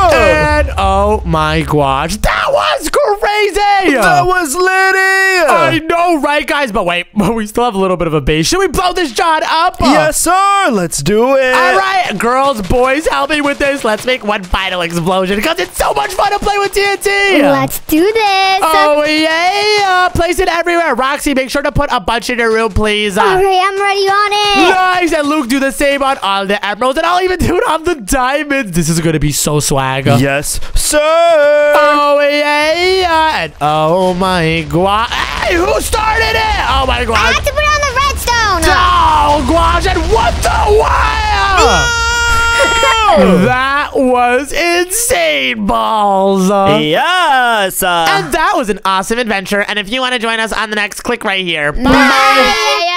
And oh my gosh, that was crazy! That was Lily! I know, right, guys? But wait, we still have a little bit of a base. Should we blow this shot up? Yes, sir! Let's do it! Alright, girls, boys, help me with this. Let's make one final explosion because it's so much fun to play with TNT! Let's do this! Oh, yeah! Place it everywhere. Roxy, make sure to put a bunch in your room, please. Alright, I'm ready on it! Nice! And Luke, do the same on all the emeralds, and I'll even do it on the diamonds. This is gonna be so swag. Yes, sir! Oh, yeah! And oh my god. Hey, who started it? Oh my god. I have to put on the redstone. Oh, gosh. And what the wow? That was insane, Balls. Yes. And that was an awesome adventure. And if you want to join us on the next, click right here. Bye. Bye.